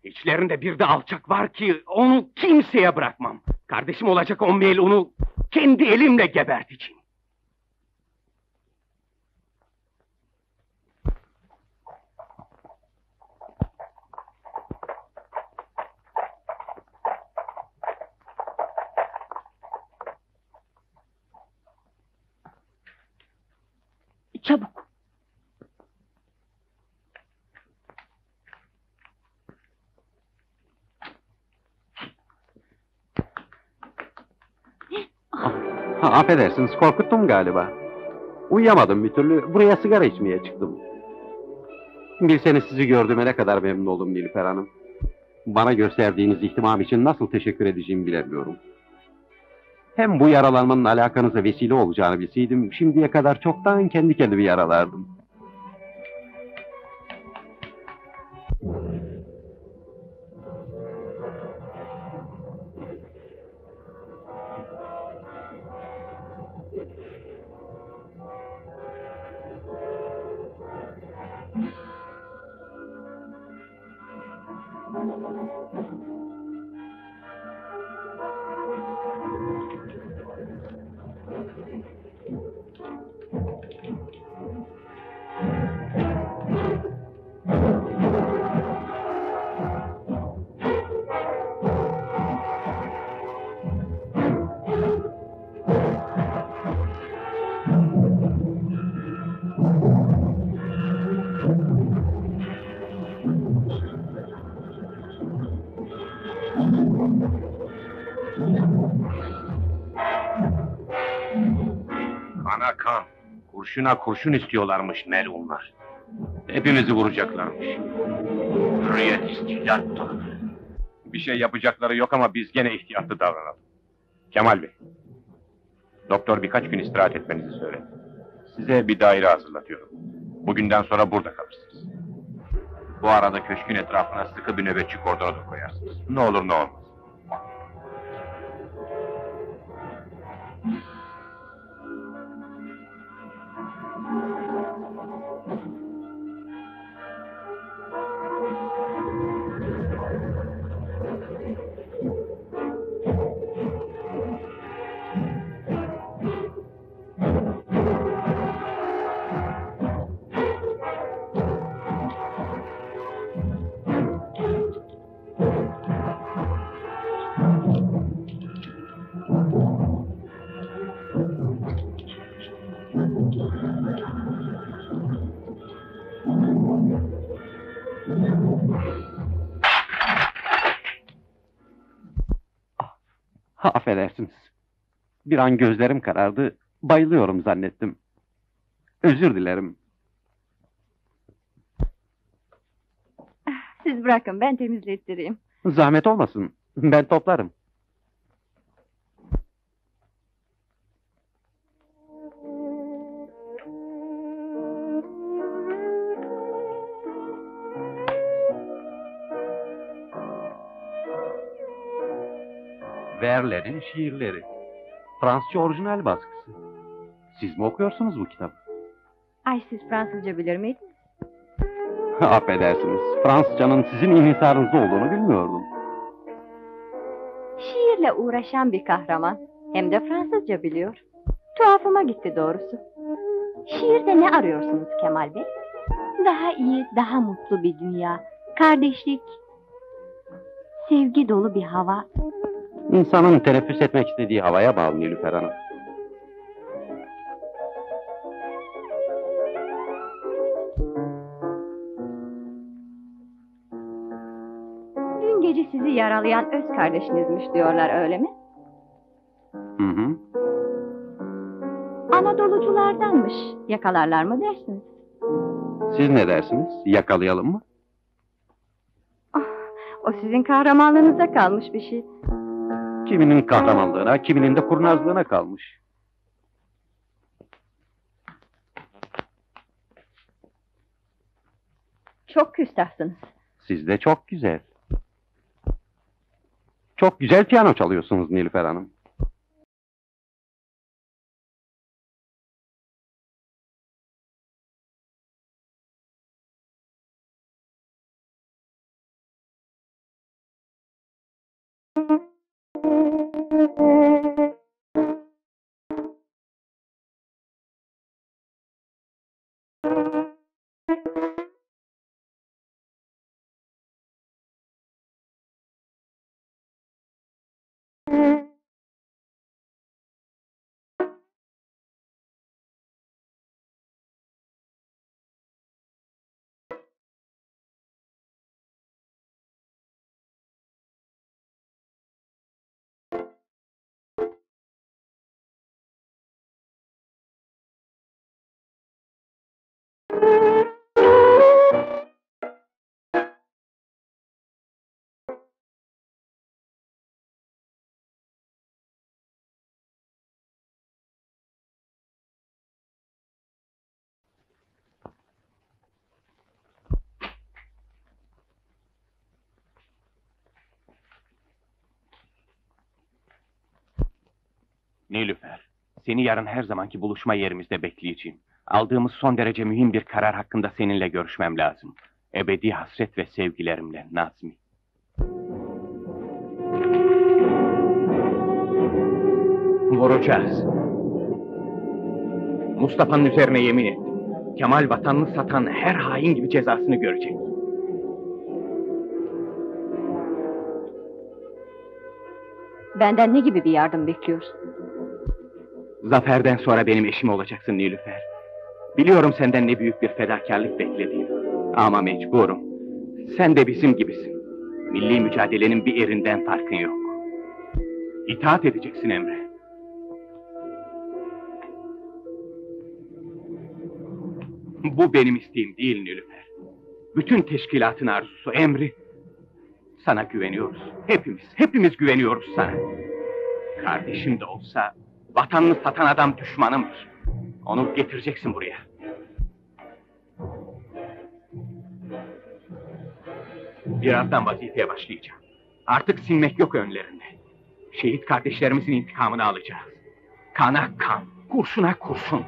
İçlerinde bir de alçak var ki onu kimseye bırakmam. Kardeşim olacak o melunu kendi elimle geberteceğim. Çabuk. Affedersiniz, korkuttum galiba. Uyuyamadım bir türlü, buraya sigara içmeye çıktım. Bilseniz sizi gördüğüme ne kadar memnun oldum Nilüfer Hanım. Bana gösterdiğiniz ihtimam için nasıl teşekkür edeceğimi bilemiyorum. Hem bu yaralanmanın alakanıza vesile olacağını bilseydim, şimdiye kadar çoktan kendi kendimi yaralardım. Kurşuna kurşun istiyorlarmış melunlar. Hepimizi vuracaklarmış. Hürriyet istilattır. Bir şey yapacakları yok ama biz gene ihtiyatlı davranalım. Kemal Bey, doktor birkaç gün istirahat etmenizi söyledi. Size bir daire hazırlatıyorum. Bugünden sonra burada kalırsınız. Bu arada köşkün etrafına sıkı bir nöbetçi kordonu da koyarsınız. Ne olur ne olmaz. Affedersiniz. Bir an gözlerim karardı, bayılıyorum zannettim. Özür dilerim. Siz bırakın, ben temizlettireyim. Zahmet olmasın, ben toplarım. Verlerin şiirleri. Fransızca orijinal baskısı. Siz mi okuyorsunuz bu kitabı? Ay, siz Fransızca bilir miydiniz? Affedersiniz. Fransızcanın sizin inhisarınızda olduğunu bilmiyordum. Şiirle uğraşan bir kahraman. Hem de Fransızca biliyor. Tuhafıma gitti doğrusu. Şiirde ne arıyorsunuz Kemal Bey? Daha iyi, daha mutlu bir dünya. Kardeşlik. Sevgi dolu bir hava. İnsanın teneffüs etmek istediği havaya bağlı Nilüfer Hanım. Dün gece sizi yaralayan öz kardeşinizmiş diyorlar, öyle mi? Hı hı. Anadoluculardanmış. Yakalarlar mı dersiniz? Siz ne dersiniz? Yakalayalım mı? Oh, o sizin kahramanlığınıza kalmış bir şey. Kiminin kahramanlığına, kiminin de kurnazlığına kalmış. Çok küstahsınız. Siz de çok güzel. Çok güzel piyano çalıyorsunuz Nilüfer Hanım. Nilüfer, seni yarın her zamanki buluşma yerimizde bekleyeceğim. Aldığımız son derece mühim bir karar hakkında seninle görüşmem lazım. Ebedi hasret ve sevgilerimle Nazmi. Vuracağız. Mustafa'nın üzerine yemin ettim. Kemal vatanını satan her hain gibi cezasını görecek. Benden ne gibi bir yardım bekliyorsun? Zaferden sonra benim eşim olacaksın Nilüfer. Biliyorum senden ne büyük bir fedakarlık beklediğim. Ama mecburum. Sen de bizim gibisin. Milli mücadelenin bir yerinden farkın yok. İtaat edeceksin emre. Bu benim isteğim değil Nilüfer. Bütün teşkilatın arzusu, emri. Sana güveniyoruz. Hepimiz güveniyoruz sana. Kardeşim de olsa... Vatanını satan adam düşmanımdır. Onu getireceksin buraya. Birazdan vazifeye başlayacağım. Artık sinmek yok önlerinde. Şehit kardeşlerimizin intikamını alacağız. Kana kan, kurşuna kurşun.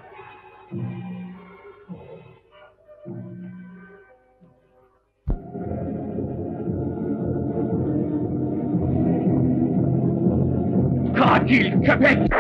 Katil köpek!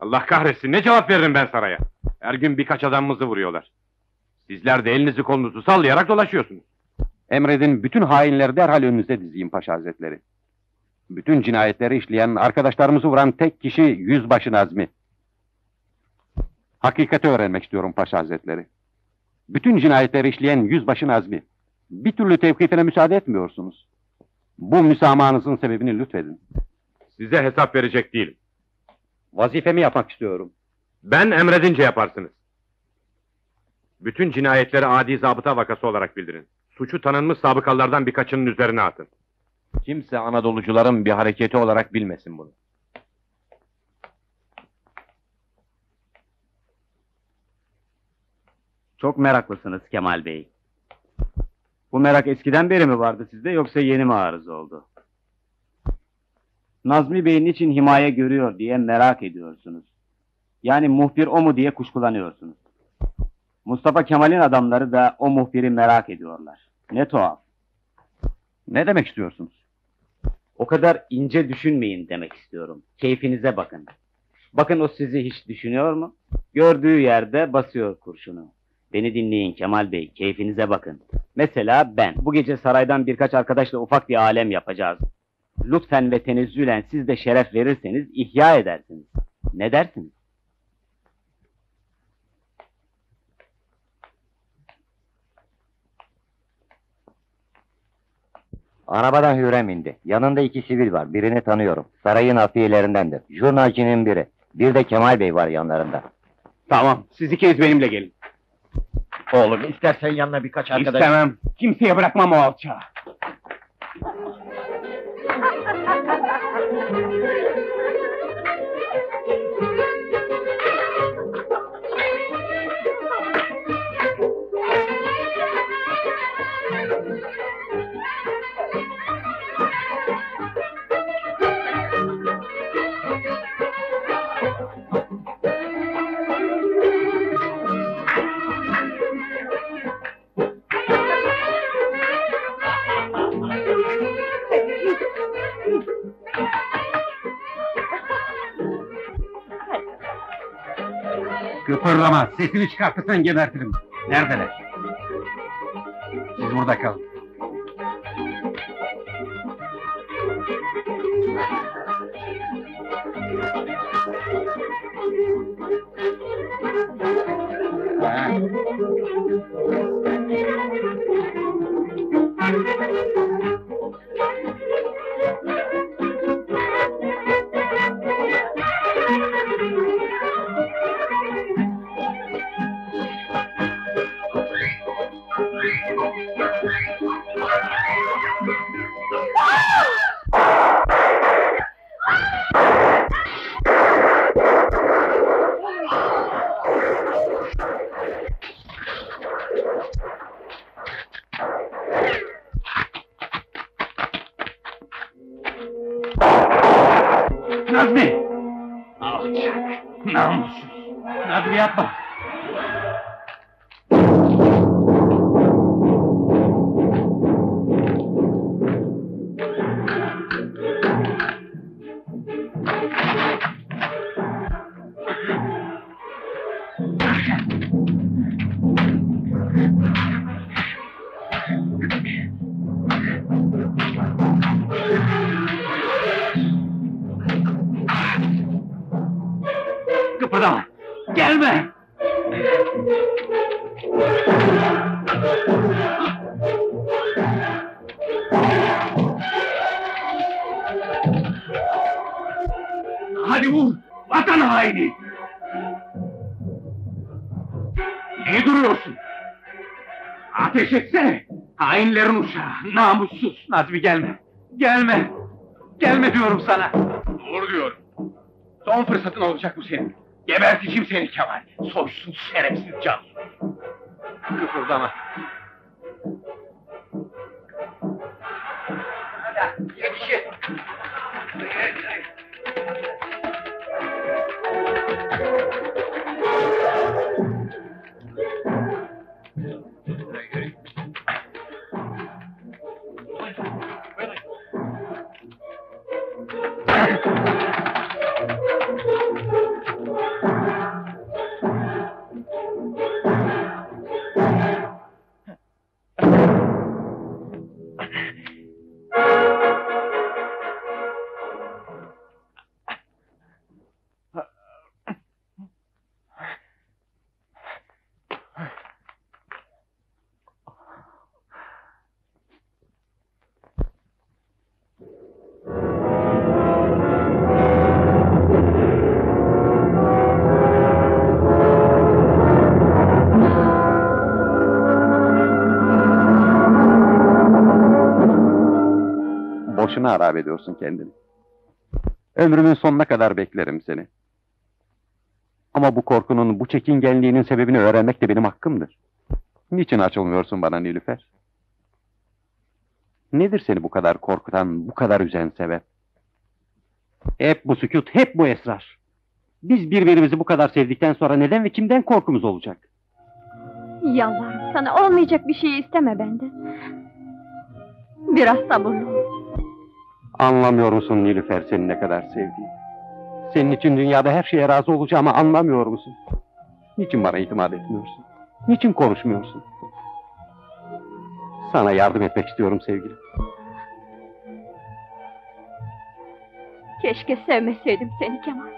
Allah kahretsin, ne cevap veririm ben saraya? Her gün birkaç adamımızı vuruyorlar. Sizler de elinizi kolunuzu sallayarak dolaşıyorsunuz. Emredin bütün hainleri derhal önünüze dizeyim Paşa Hazretleri. Bütün cinayetleri işleyen, arkadaşlarımızı vuran tek kişi Yüzbaşı Nazmi. Hakikati öğrenmek istiyorum Paşa Hazretleri. Bütün cinayetleri işleyen Yüzbaşı Nazmi. Bir türlü tevkifine müsaade etmiyorsunuz. Bu müsamahanızın sebebini lütfedin. Size hesap verecek değilim. Vazifemi yapmak istiyorum. Ben emredince yaparsınız. Bütün cinayetleri adi zabıta vakası olarak bildirin. Suçu tanınmış sabıkalardan birkaçının üzerine atın. Kimse Anadolucuların bir hareketi olarak bilmesin bunu. Çok meraklısınız Kemal Bey. Bu merak eskiden beri mi vardı sizde, yoksa yeni mi arıza oldu? Nazmi Bey'in için himaye görüyor diye merak ediyorsunuz. Yani muhbir o mu diye kuşkulanıyorsunuz. Mustafa Kemal'in adamları da o muhbiri merak ediyorlar. Ne tuhaf. Ne demek istiyorsunuz? O kadar ince düşünmeyin demek istiyorum. Keyfinize bakın. Bakın o sizi hiç düşünüyor mu? Gördüğü yerde basıyor kurşunu. Beni dinleyin Kemal Bey, keyfinize bakın. Mesela ben bu gece saraydan birkaç arkadaşla ufak bir alem yapacağız. Lütfen ve tenezzülen siz de şeref verirseniz ihya edersiniz. Ne dersiniz? Arabadan Hürrem indi. Yanında iki sivil var. Birini tanıyorum. Sarayın afiyelerindendir. Jurnalcinin biri. Bir de Kemal Bey var yanlarında. Tamam. Siz ikiniz benimle gelin. Oğlum istersen yanına birkaç arkadaş... İstemem. Kimseye bırakmam o alçağı. Kıpırdama, sesini çıkartırsan gebertirim. Neredeler? Siz burada kalın. Ha. Namussuz! Nazmi gelme! Gelme! Gelme diyorum sana! Doğru diyorum! Son fırsatın olacak bu senin! Geberteceğim seni Kemal! Soysuz, şerefsiz can! Kıpırdama! Hadi! Yetişin! Boşuna harap ediyorsun kendini. Ömrümün sonuna kadar beklerim seni. Ama bu korkunun, bu çekingenliğinin sebebini öğrenmek de benim hakkımdır. Niçin açılmıyorsun bana Nilüfer? Nedir seni bu kadar korkutan, bu kadar üzen sebep? Hep bu sükût, hep bu esrar. Biz birbirimizi bu kadar sevdikten sonra neden ve kimden korkumuz olacak? Yalan, sana olmayacak bir şey isteme benden. Biraz sabırlı ol. Anlamıyor musun Nilüfer seni ne kadar sevdiğim? Senin için dünyada her şeye razı olacağımı anlamıyor musun? Niçin bana itimat etmiyorsun? Niçin konuşmuyorsun? Sana yardım etmek istiyorum sevgilim. Keşke sevmeseydim seni Kemal.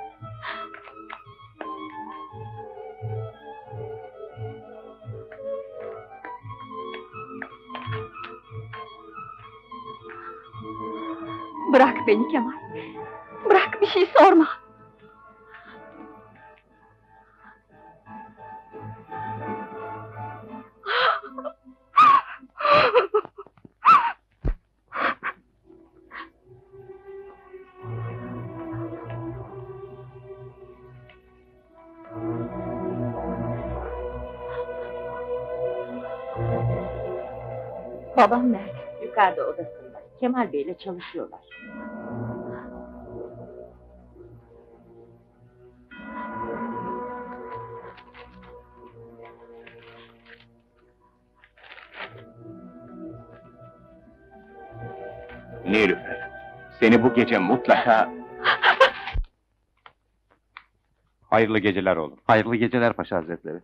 Bırak beni Kemal, bırak bir şey sorma. Babam nerede? Yukarıda odasında. Kemal Bey ile çalışıyorlar. Nilüfer, seni bu gece mutlaka... Hayırlı geceler oğlum. Hayırlı geceler Paşa Hazretleri.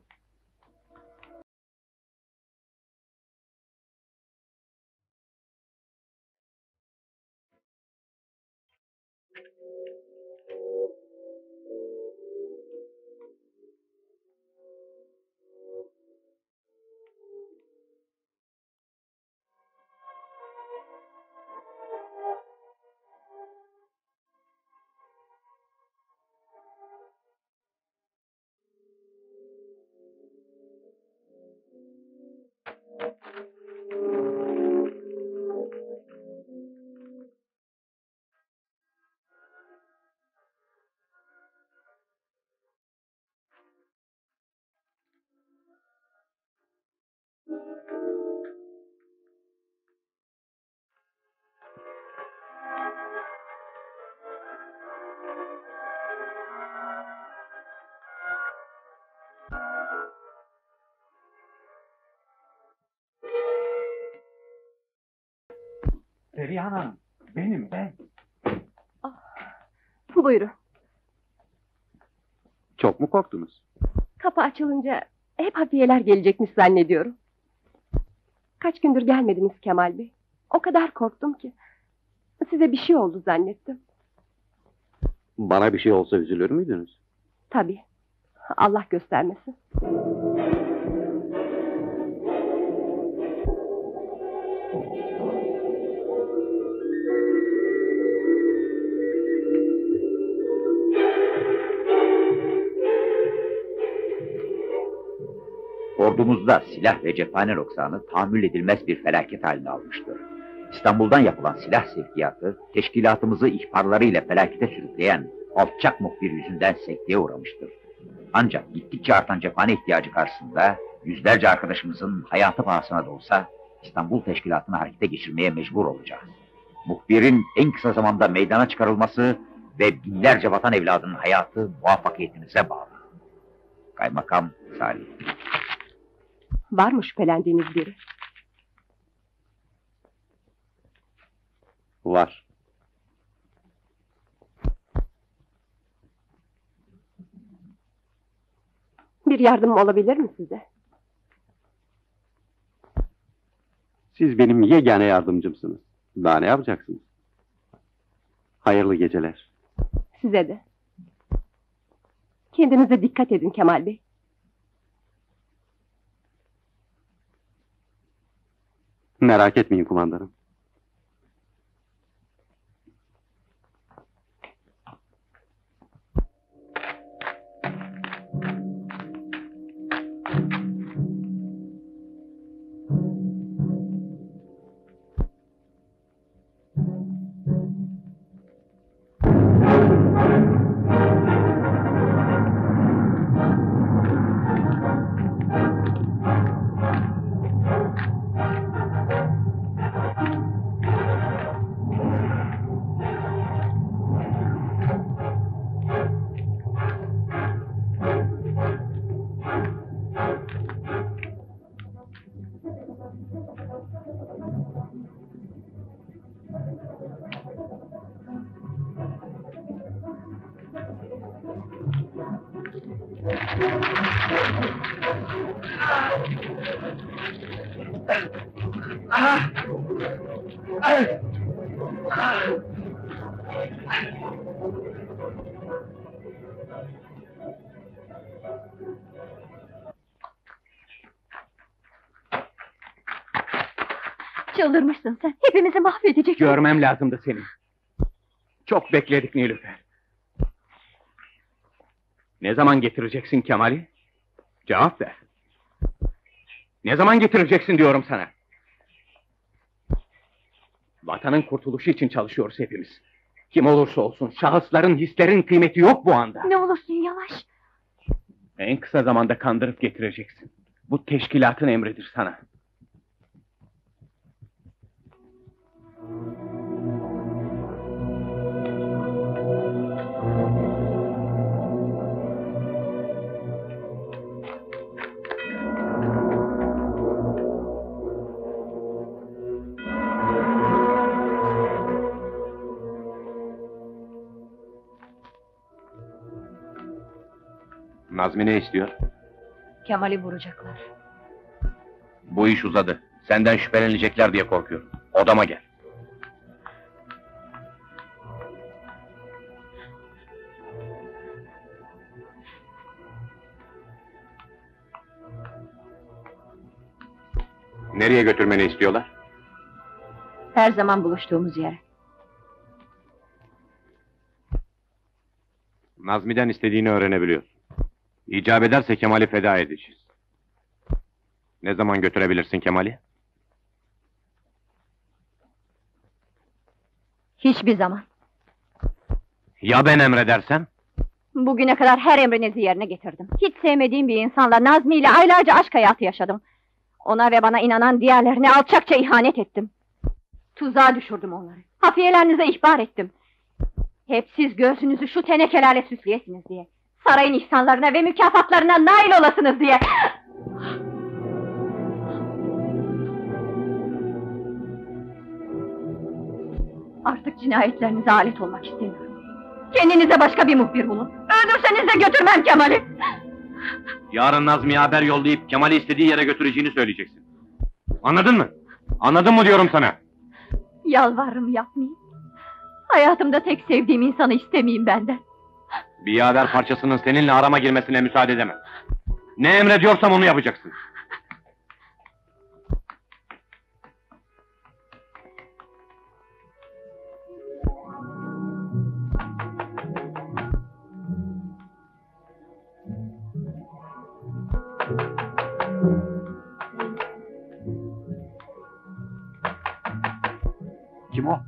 Perihan Hanım, benim ben. Ah, bu buyurun. Çok mu korktunuz? Kapı açılınca hep hafiyeler gelecekmiş zannediyorum. Kaç gündür gelmediniz Kemal Bey. O kadar korktum ki. Size bir şey oldu zannettim. Bana bir şey olsa üzülür müydünüz? Tabii. Allah göstermesin. Ordumuzda silah ve cephane noksanı tahammül edilmez bir felaket haline almıştır. İstanbul'dan yapılan silah sevkiyatı, teşkilatımızı ihbarlarıyla felakete sürükleyen alçak muhbir yüzünden sekteye uğramıştır. Ancak gittikçe artan cephane ihtiyacı karşısında, yüzlerce arkadaşımızın hayatı pahasına da olsa, İstanbul teşkilatını harekete geçirmeye mecbur olacağız. Muhbirin en kısa zamanda meydana çıkarılması ve binlerce vatan evladının hayatı muvaffakiyetimize bağlı. Kaymakam Salih. Var mı şüphelendiğiniz biri? Var. Bir yardımım olabilir mi size? Siz benim yegane yardımcımsınız. Daha ne yapacaksınız? Hayırlı geceler. Size de. Kendinize dikkat edin Kemal Bey. Merak etmeyin kumandanım. Çıldırmışsın sen. Hepimizi mahvedeceksin. Görmem lazımdı seni. Çok bekledik Nilüfer. Ne zaman getireceksin Kemal'i? Cevap ver. Ne zaman getireceksin diyorum sana. Vatanın kurtuluşu için çalışıyoruz hepimiz. Kim olursa olsun şahısların, hislerin kıymeti yok bu anda. Ne olursun yavaş. En kısa zamanda kandırıp getireceksin. Bu teşkilatın emridir sana. Nazmi ne istiyor? Kemal'i vuracaklar. Bu iş uzadı. Senden şüphelenecekler diye korkuyorum. Odama gel. Nereye götürmeni istiyorlar? Her zaman buluştuğumuz yere. Nazmi'den istediğini öğrenebiliyorsun. İcap ederse Kemal'i feda edeceğiz. Ne zaman götürebilirsin Kemal'i? Hiçbir zaman. Ya ben emredersem? Bugüne kadar her emrinizi yerine getirdim. Hiç sevmediğim bir insanla Nazmi ile aylarca aşk hayatı yaşadım. Ona ve bana inanan diğerlerine alçakça ihanet ettim. Tuzağa düşürdüm onları. Hafiyelerinize ihbar ettim. Hep siz göğsünüzü şu tenekelerle süsleyesiniz diye. Sarayın ihsanlarına ve mükafatlarına nail olasınız diye. Artık cinayetlerinize alet olmak istemiyorum. Kendinize başka bir muhbir bulun. Öldürseniz de götürmem Kemal'i. Yarın Nazmi'ye haber yollayıp Kemal'i istediği yere götüreceğini söyleyeceksin. Anladın mı? Anladın mı diyorum sana? Yalvarırım yapmayın. Hayatımda tek sevdiğim insanı istemeyeyim benden. Bir haber parçasının seninle arama girmesine müsaade edemem. Ne emrediyorsam onu yapacaksın. Kim o?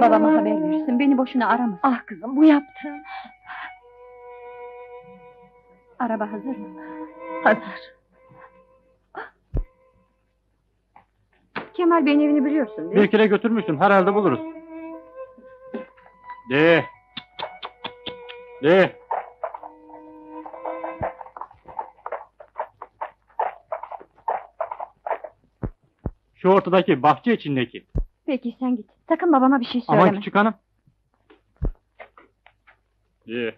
Babama haber verirsin, beni boşuna aramasın. Ah kızım, bu yaptığın... Araba hazır mı? Hazır. Kemal Bey'in evini biliyorsun değil mi? Bir kere götürmüşsün, herhalde buluruz. De. Şu ortadaki, bahçe içindeki. Peki sen git. Sakın babama bir şey söyleme. Aman küçük hanım. İyi.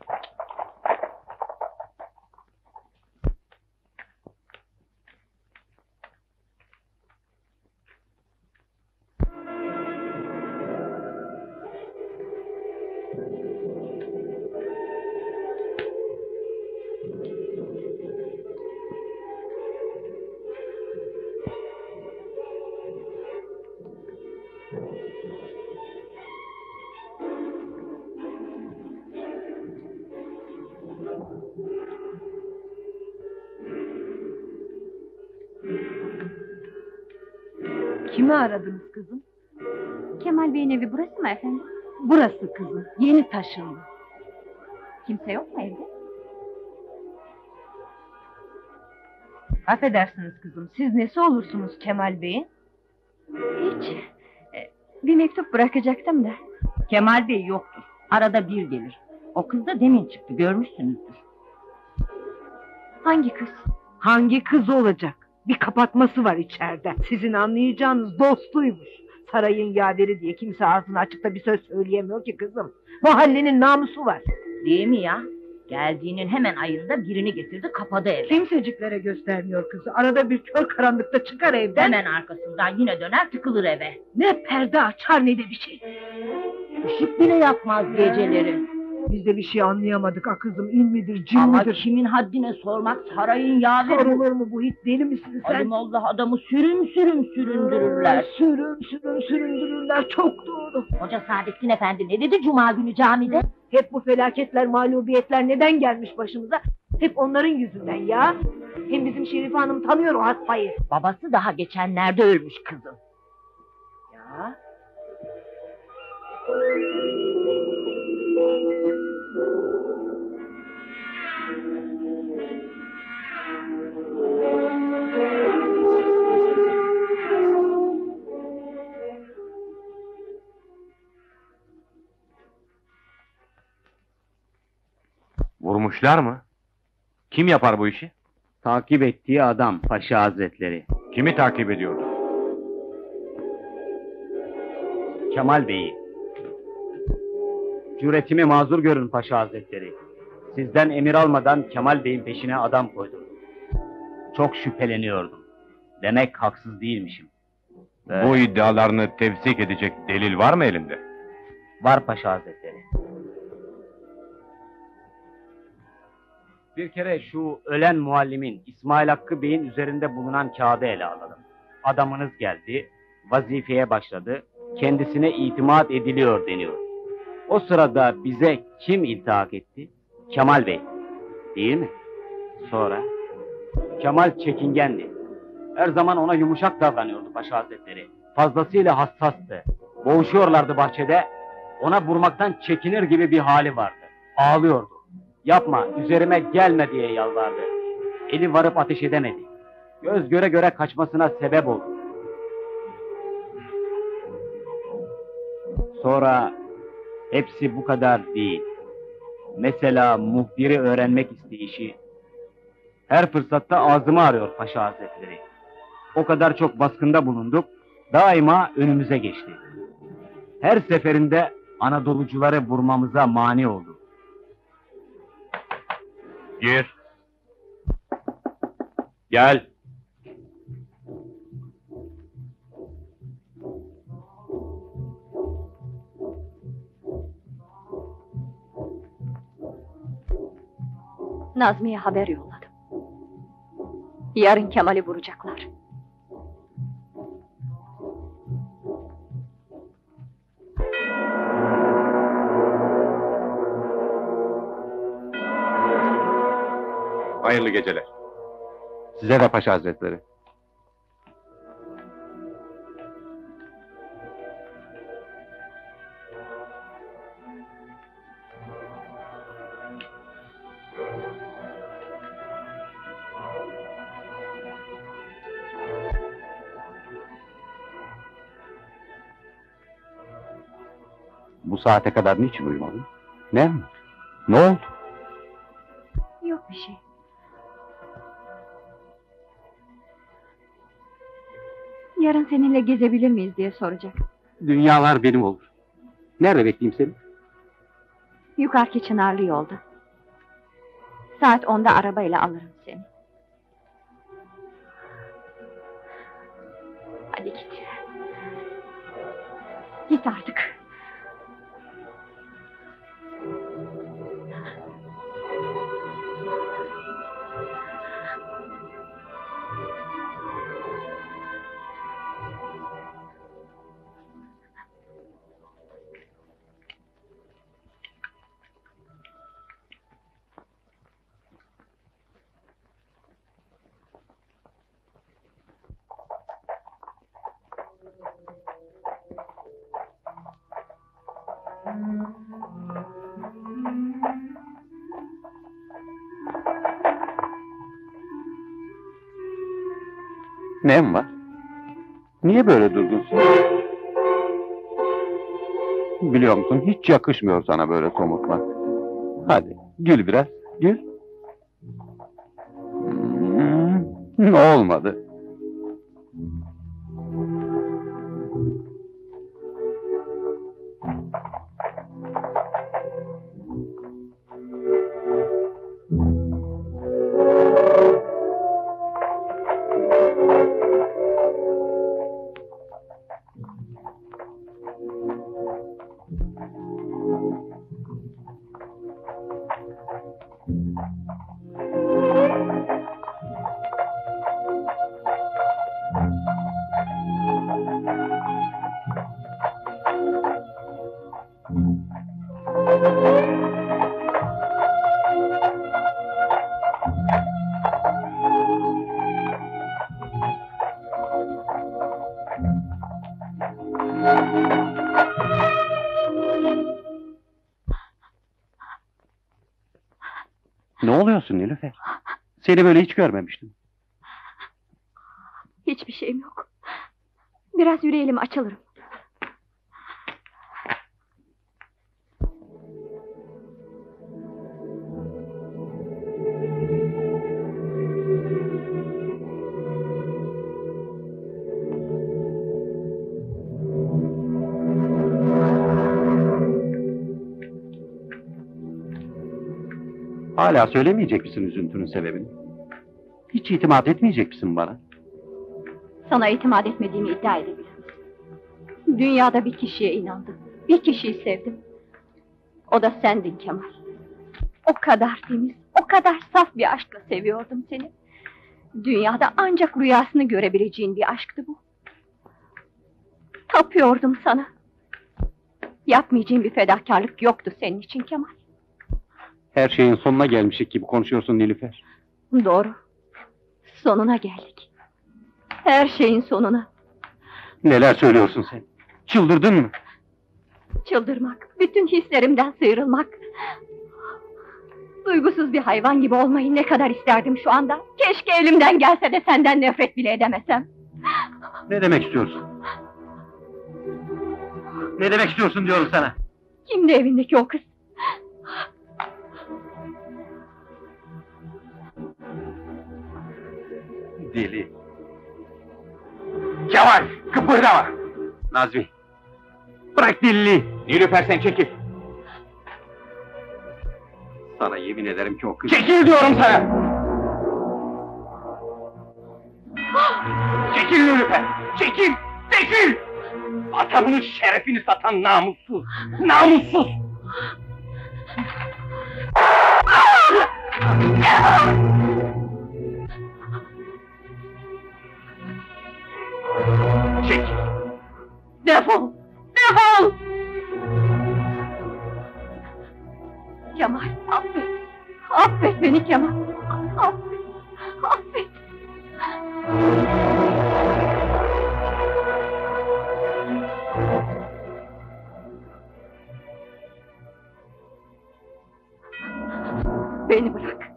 Kimi aradınız kızım? Kemal Bey'in evi burası mı efendim? Burası kızım, yeni taşındı. Kimse yok mu evde? Affedersiniz kızım, siz nesi olursunuz Kemal Bey'in? Hiç, bir mektup bırakacaktım da. Kemal Bey yoktur, arada bir gelir. O kız da demin çıktı, görmüşsünüzdür. Hangi kız? Hangi kız olacak? Bir kapatması var içeride. Sizin anlayacağınız dostuymuş. Sarayın yaveri diye kimse ağzını açıp da bir söz söyleyemiyor ki kızım. Mahallenin namusu var. Değil mi ya? Geldiğinin hemen ayında birini getirdi, kapadı evi. Kimseciklere göstermiyor kızı. Arada bir kör karanlıkta çıkar evden. Hemen arkasından yine döner, tıkılır eve. Ne perde açar ne de bir şey. Işık bile yapmaz geceleri. Biz de bir şey anlayamadık a kızım. İl midir, cin midir? Ama kimin haddine sormak, sarayın yaveri. Sorulur mu bu, hiç deli misin sen? Alimallah adamı süründürürler. Süründürürler, çok doğru. Hoca Saadettin Efendi ne dedi cuma günü camide? Hep bu felaketler, mağlubiyetler neden gelmiş başımıza? Hep onların yüzünden ya. Hem bizim Şerife Hanım tanıyor o hastayı. Babası daha geçenlerde ölmüş kızım. Ya... Vurmuşlar mı? Kim yapar bu işi? Takip ettiği adam, Paşa Hazretleri. Kimi takip ediyordu? Kemal Bey'i. Cüretimi mazur görün Paşa Hazretleri. Sizden emir almadan Kemal Bey'in peşine adam koydum. Çok şüpheleniyordum. Demek haksız değilmişim. Bu iddialarını tefsik edecek delil var mı elimde? Var Paşa Hazretleri. Bir kere şu ölen muallimin, İsmail Hakkı Bey'in üzerinde bulunan kağıdı ele alalım. Adamınız geldi, vazifeye başladı, kendisine itimat ediliyor deniyor. O sırada bize kim iltihak etti? Kemal Bey, değil mi? Sonra, Kemal çekingendi. Her zaman ona yumuşak davranıyordu Paşa Hazretleri. Fazlasıyla hassastı. Boğuşuyorlardı bahçede, ona vurmaktan çekinir gibi bir hali vardı. Ağlıyordu. Yapma, üzerime gelme diye yalvardı. Eli varıp ateş edemedi. Göz göre göre kaçmasına sebep oldu. Sonra hepsi bu kadar değil. Mesela muhbiri öğrenmek isteyişi. Her fırsatta ağzımı arıyor Paşa Hazretleri. O kadar çok baskında bulunduk, daima önümüze geçti. Her seferinde Anadolucuları vurmamıza mani oldu. Gir. Gel. Nazmi'ye haber yolladım. Yarın Kemal'i vuracaklar. Hayırlı geceler. Size de Paşa Hazretleri. Bu saate kadar niçin uyumadın? Ne oldu? Yok bir şey. Yarın seninle gezebilir miyiz diye soracak. Dünyalar benim olur. Nerede bekleyeyim seni? Yukarıki Çınarlı yolda. Saat 10'da arabayla alırım seni. Hadi git. Git artık. Ne var? Niye böyle durgunsun? Biliyor musun, hiç yakışmıyor sana böyle komutmak. Hadi, gül biraz, gül. Olmadı. gülüyorsun Nilüfer? Seni böyle hiç görmemiştim. Hiçbir şeyim yok. Biraz yürüyelim, açılırım. Hala söylemeyecek misin üzüntünün sebebini? Hiç itimat etmeyecek misin bana? Sana itimat etmediğimi iddia edebilirim. Dünyada bir kişiye inandım. Bir kişiyi sevdim. O da sendin Kemal. O kadar temiz, o kadar saf bir aşkla seviyordum seni. Dünyada ancak rüyasını görebileceğin bir aşktı bu. Tapıyordum sana. Yapmayacağım bir fedakarlık yoktu senin için Kemal. Her şeyin sonuna gelmişik gibi konuşuyorsun Nilüfer. Doğru. Sonuna geldik. Her şeyin sonuna. Neler söylüyorsun sen? Çıldırdın mı? Çıldırmak, bütün hislerimden sıyrılmak. Duygusuz bir hayvan gibi olmayı ne kadar isterdim şu anda. Keşke elimden gelse de senden nefret bile edemesem. Ne demek istiyorsun? Ne demek istiyorsun diyorum sana? Kimdi evindeki o kız? Deli. Kemal, kıpırdama! Nazmi, bırak deliliği! Nilüfer sen çekil! Sana yemin ederim ki o kız... Çekil diyorum sana! Çekil Nilüfer! Çekil! Çekil! Vatanının şerefini satan namussuz! Namussuz! Çekil! Defol! Defol! Kemal, affet! Affet beni Kemal! Affet! Affet! Beni bırak!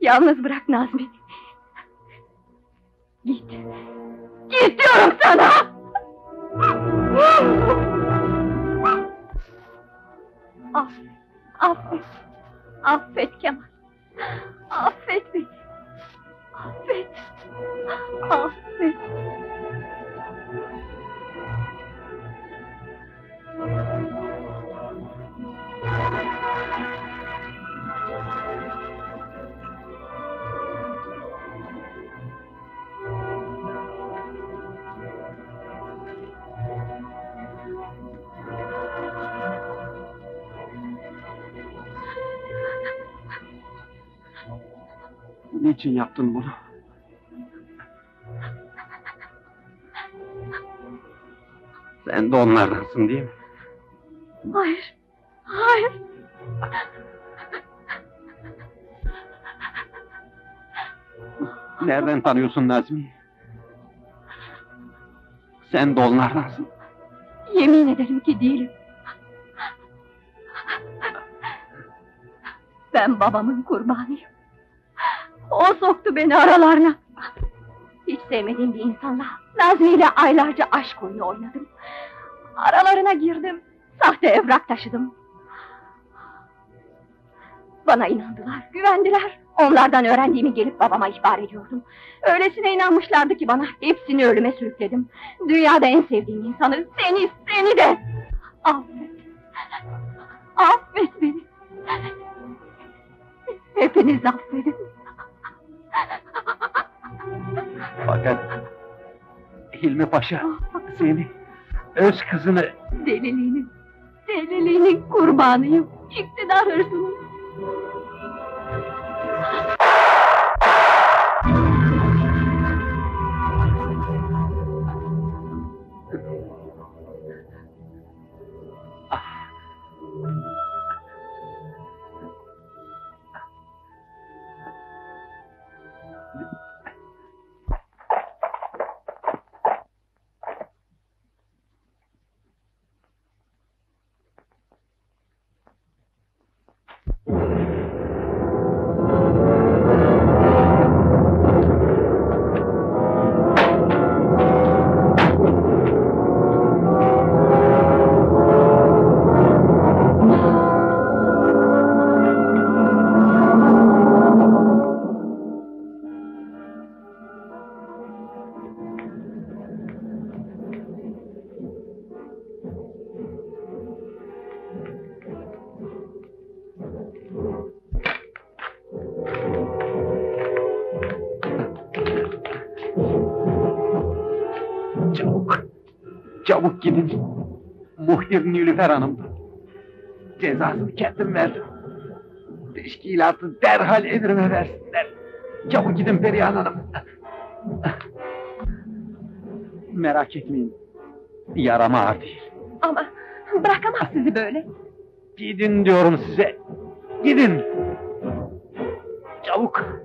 Yalnız bırak Nazmi! Git! Git diyorum sana! Affet, affet, affet Kemal! Affet beni! Affet, affet! Niçin yaptın bunu? Sen de onlardansın değil mi? Hayır, hayır. Nereden tanıyorsun Nazmi'yi? Sen de onlardansın. Yemin ederim ki değilim. Ben babamın kurbanıyım. O soktu beni aralarına. Hiç sevmediğim bir insanla, Nazmi ile aylarca aşk oyunu oynadım. Aralarına girdim, sahte evrak taşıdım. Bana inandılar, güvendiler. Onlardan öğrendiğimi gelip babama ihbar ediyordum. Öylesine inanmışlardı ki bana, hepsini ölüme sürükledim. Dünyada en sevdiğim insanı, seni de! Affet! Affet beni! Hepiniz affedin! Fakat Hilmi Paşa seni, öz kızını... Deliliğinin kurbanıyım, iktidar hırsının. Çabuk gidin. Muhtir Nilüfer Hanım cezasını kendim versin. Teşkilatı derhal emrime versinler. Çabuk gidin Perihan Hanım. Merak etmeyin. Yarama ağır değil. Ama bırakamam sizi böyle. Gidin diyorum size. Gidin. Çabuk.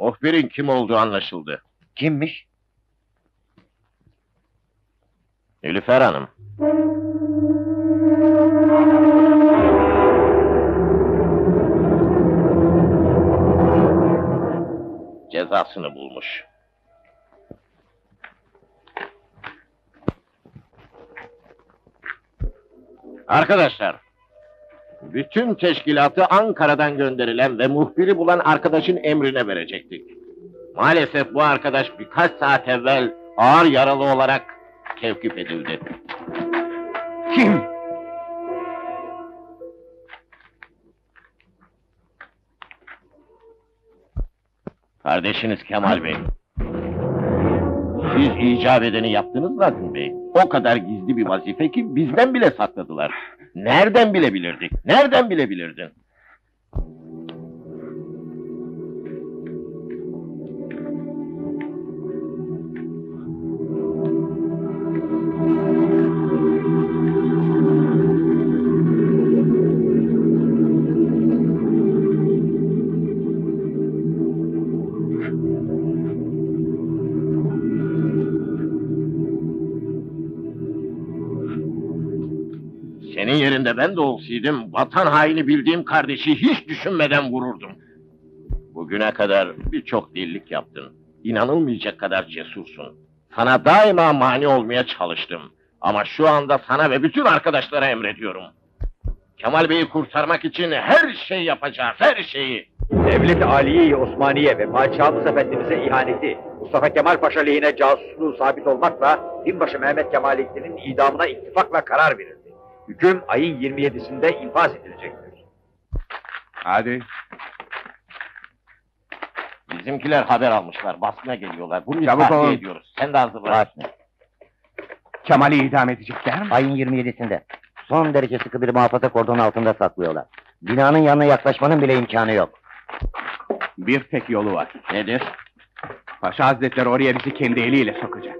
Muhbirin kim olduğu anlaşıldı. Kimmiş? Nilüfer Hanım. Cezasını bulmuş. Arkadaşlar, bütün teşkilatı Ankara'dan gönderilen ve muhbiri bulan arkadaşın emrine verecektik. Maalesef bu arkadaş birkaç saat evvel ağır yaralı olarak tevkif edildi. Kim? Kardeşiniz Kemal Bey. Siz icap edeni yaptınız Nazmi Bey. O kadar gizli bir vazife ki bizden bile sakladılar. Nereden bilebilirdik? Nereden bilebilirdin? Ben de olsaydım, vatan haini bildiğim kardeşi hiç düşünmeden vururdum. Bugüne kadar birçok delilik yaptın. İnanılmayacak kadar cesursun. Sana daima mani olmaya çalıştım. Ama şu anda sana ve bütün arkadaşlara emrediyorum. Kemal Bey'i kurtarmak için her şeyi yapacağız, her şeyi. Devlet-i Aliye-i Osmaniye ve padişahımız efendimize ihaneti, Mustafa Kemal Paşa lehine casusluğu sabit olmakla, Yüzbaşı Mehmet Kemalettin'in idamına ittifakla karar verir. Hüküm ayın 27'sinde infaz edilecektir. Hadi. Bizimkiler haber almışlar, basına geliyorlar. Bunu ifade ediyoruz. Sen de hazırlan. Kemal'i idam edecekler mi? Ayın 27'sinde. Son derece sıkı bir muhafaza kordonu altında saklıyorlar. Binanın yanına yaklaşmanın bile imkanı yok. Bir tek yolu var. Nedir? Paşa Hazretleri oraya bizi kendi eliyle sokacak.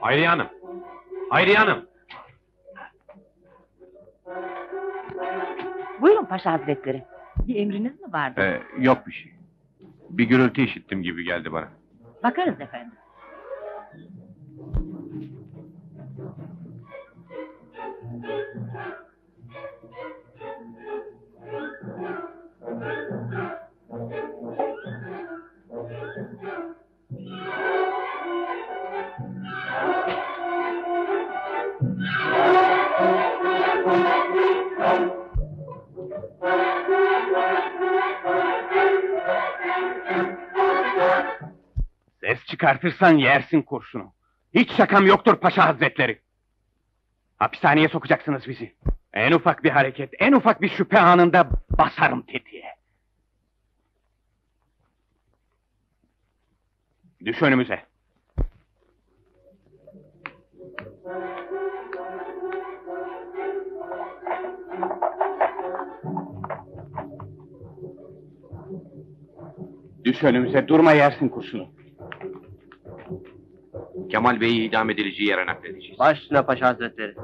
Hayriye Hanım! Hayriye Hanım! Buyurun Paşa Hazretleri. Bir emriniz mi vardı? Yok bir şey. Bir gürültü işittim gibi geldi bana. Bakarız efendim. Ses çıkartırsan yersin kurşunu. Hiç şakam yoktur Paşa Hazretleri. Hapishaneye sokacaksınız bizi. En ufak bir hareket, en ufak bir şüphe anında basarım tetiğe. Düş önümüze. Düş önümüze, durma yersin kurşunu. Kemal Bey'i idam edileceği yere nakledeceğiz. Baş üstüne Paşa Hazretleri.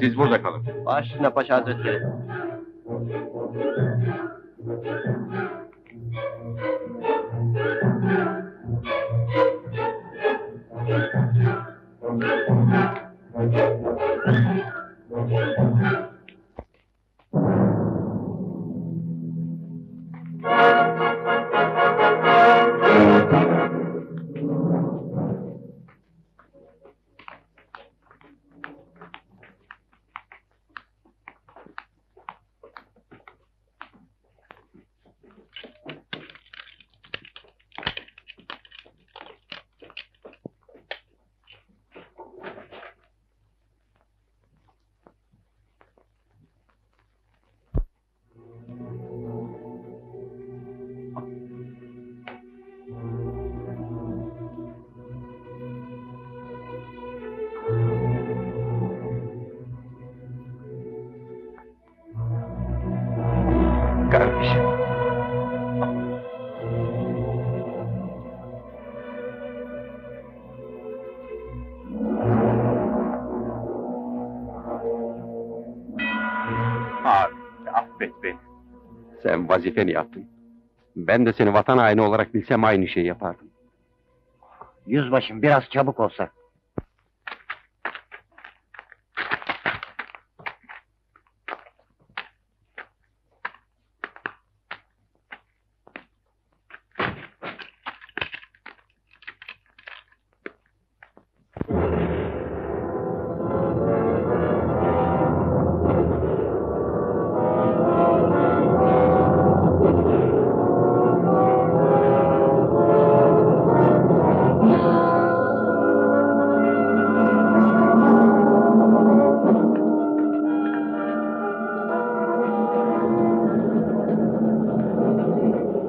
Siz burada kalın. Baş üstüne Paşa Hazretleri. Vazifeni yaptın. Ben de seni vatan haini olarak bilsem aynı şeyi yapardım. Yüzbaşım biraz çabuk olsa.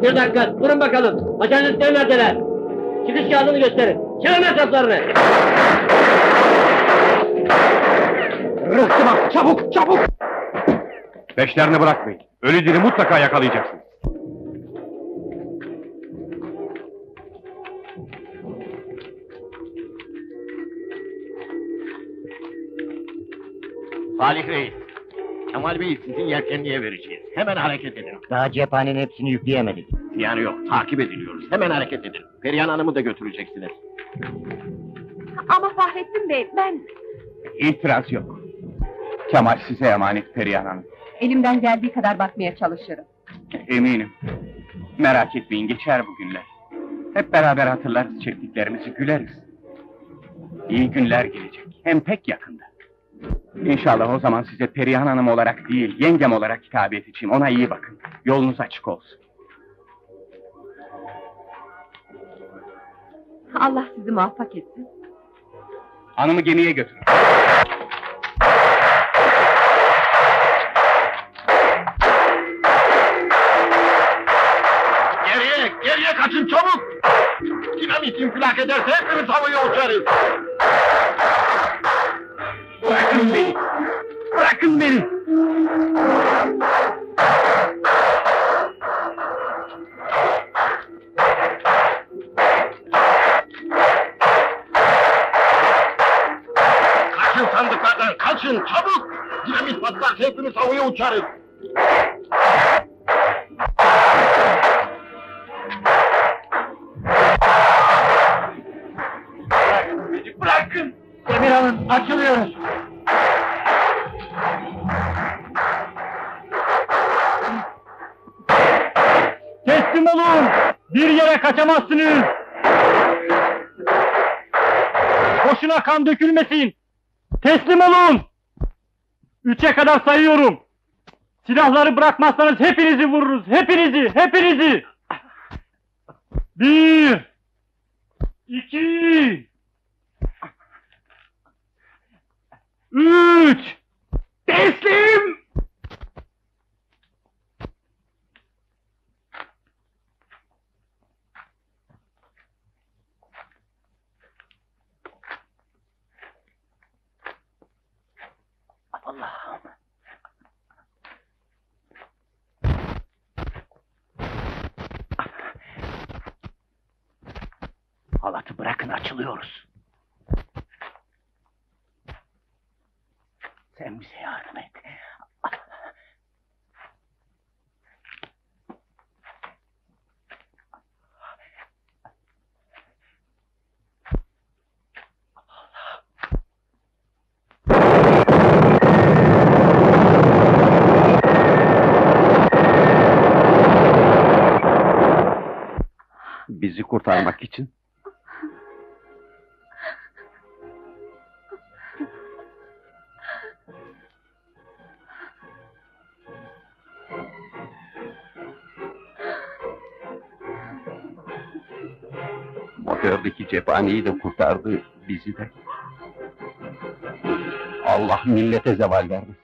Bir dakika, durun bakalım. Hacanetleri neredeler? Çıkış kağıdını gösterin. Çevir etraflarını. Rıhtı bak, çabuk, çabuk! Peşlerini bırakmayın. Ölü diri mutlaka yakalayacaksınız. Salih Reis, Kemal Bey'i sizin yelkenliğe vereceğiz. Hemen hareket edin. Daha cephanenin hepsini yükleyemedik. Yani yok, takip ediliyoruz. Hemen hareket edin. Perihan Hanım'ı da götüreceksiniz. Ama Fahrettin Bey, ben... İtiraz yok. Kemal size emanet Perihan Hanım. Elimden geldiği kadar bakmaya çalışırım. Eminim. Merak etmeyin, geçer bugünler. Hep beraber hatırlarız çektiklerimizi, güleriz. İyi günler gelecek, hem pek yakında. İnşallah o zaman size Perihan Hanım olarak değil, yengem olarak hitap edeceğim. Ona iyi bakın. Yolunuz açık olsun. Allah sizi muvaffak etsin. Hanımı gemiye götürün. Geriye, Çabuk geriye kaçın çabuk! Dinamit infilak ederse hepimiz havaya uçarız! Bırakın beni! Bırakın beni! Kaçın sandıklardan, kaçın çabuk! Dinamit patlarsa hepimiz havaya uçarız! Bırakın! Demir Hanım, açılıyoruz! Teslim olun! Bir yere kaçamazsınız! Boşuna kan dökülmesin! Teslim olun! 3'e kadar sayıyorum! Silahları bırakmazsanız hepinizi vururuz! Hepinizi! Hepinizi! 1, 2, 3! Teslim! Allah'ım! Halatı bırakın, açılıyoruz! Sen bize yardım et. Bizi kurtarmak için motordaki cephaneyi de kurtardı, bizi de. Allah millete zeval vermesin.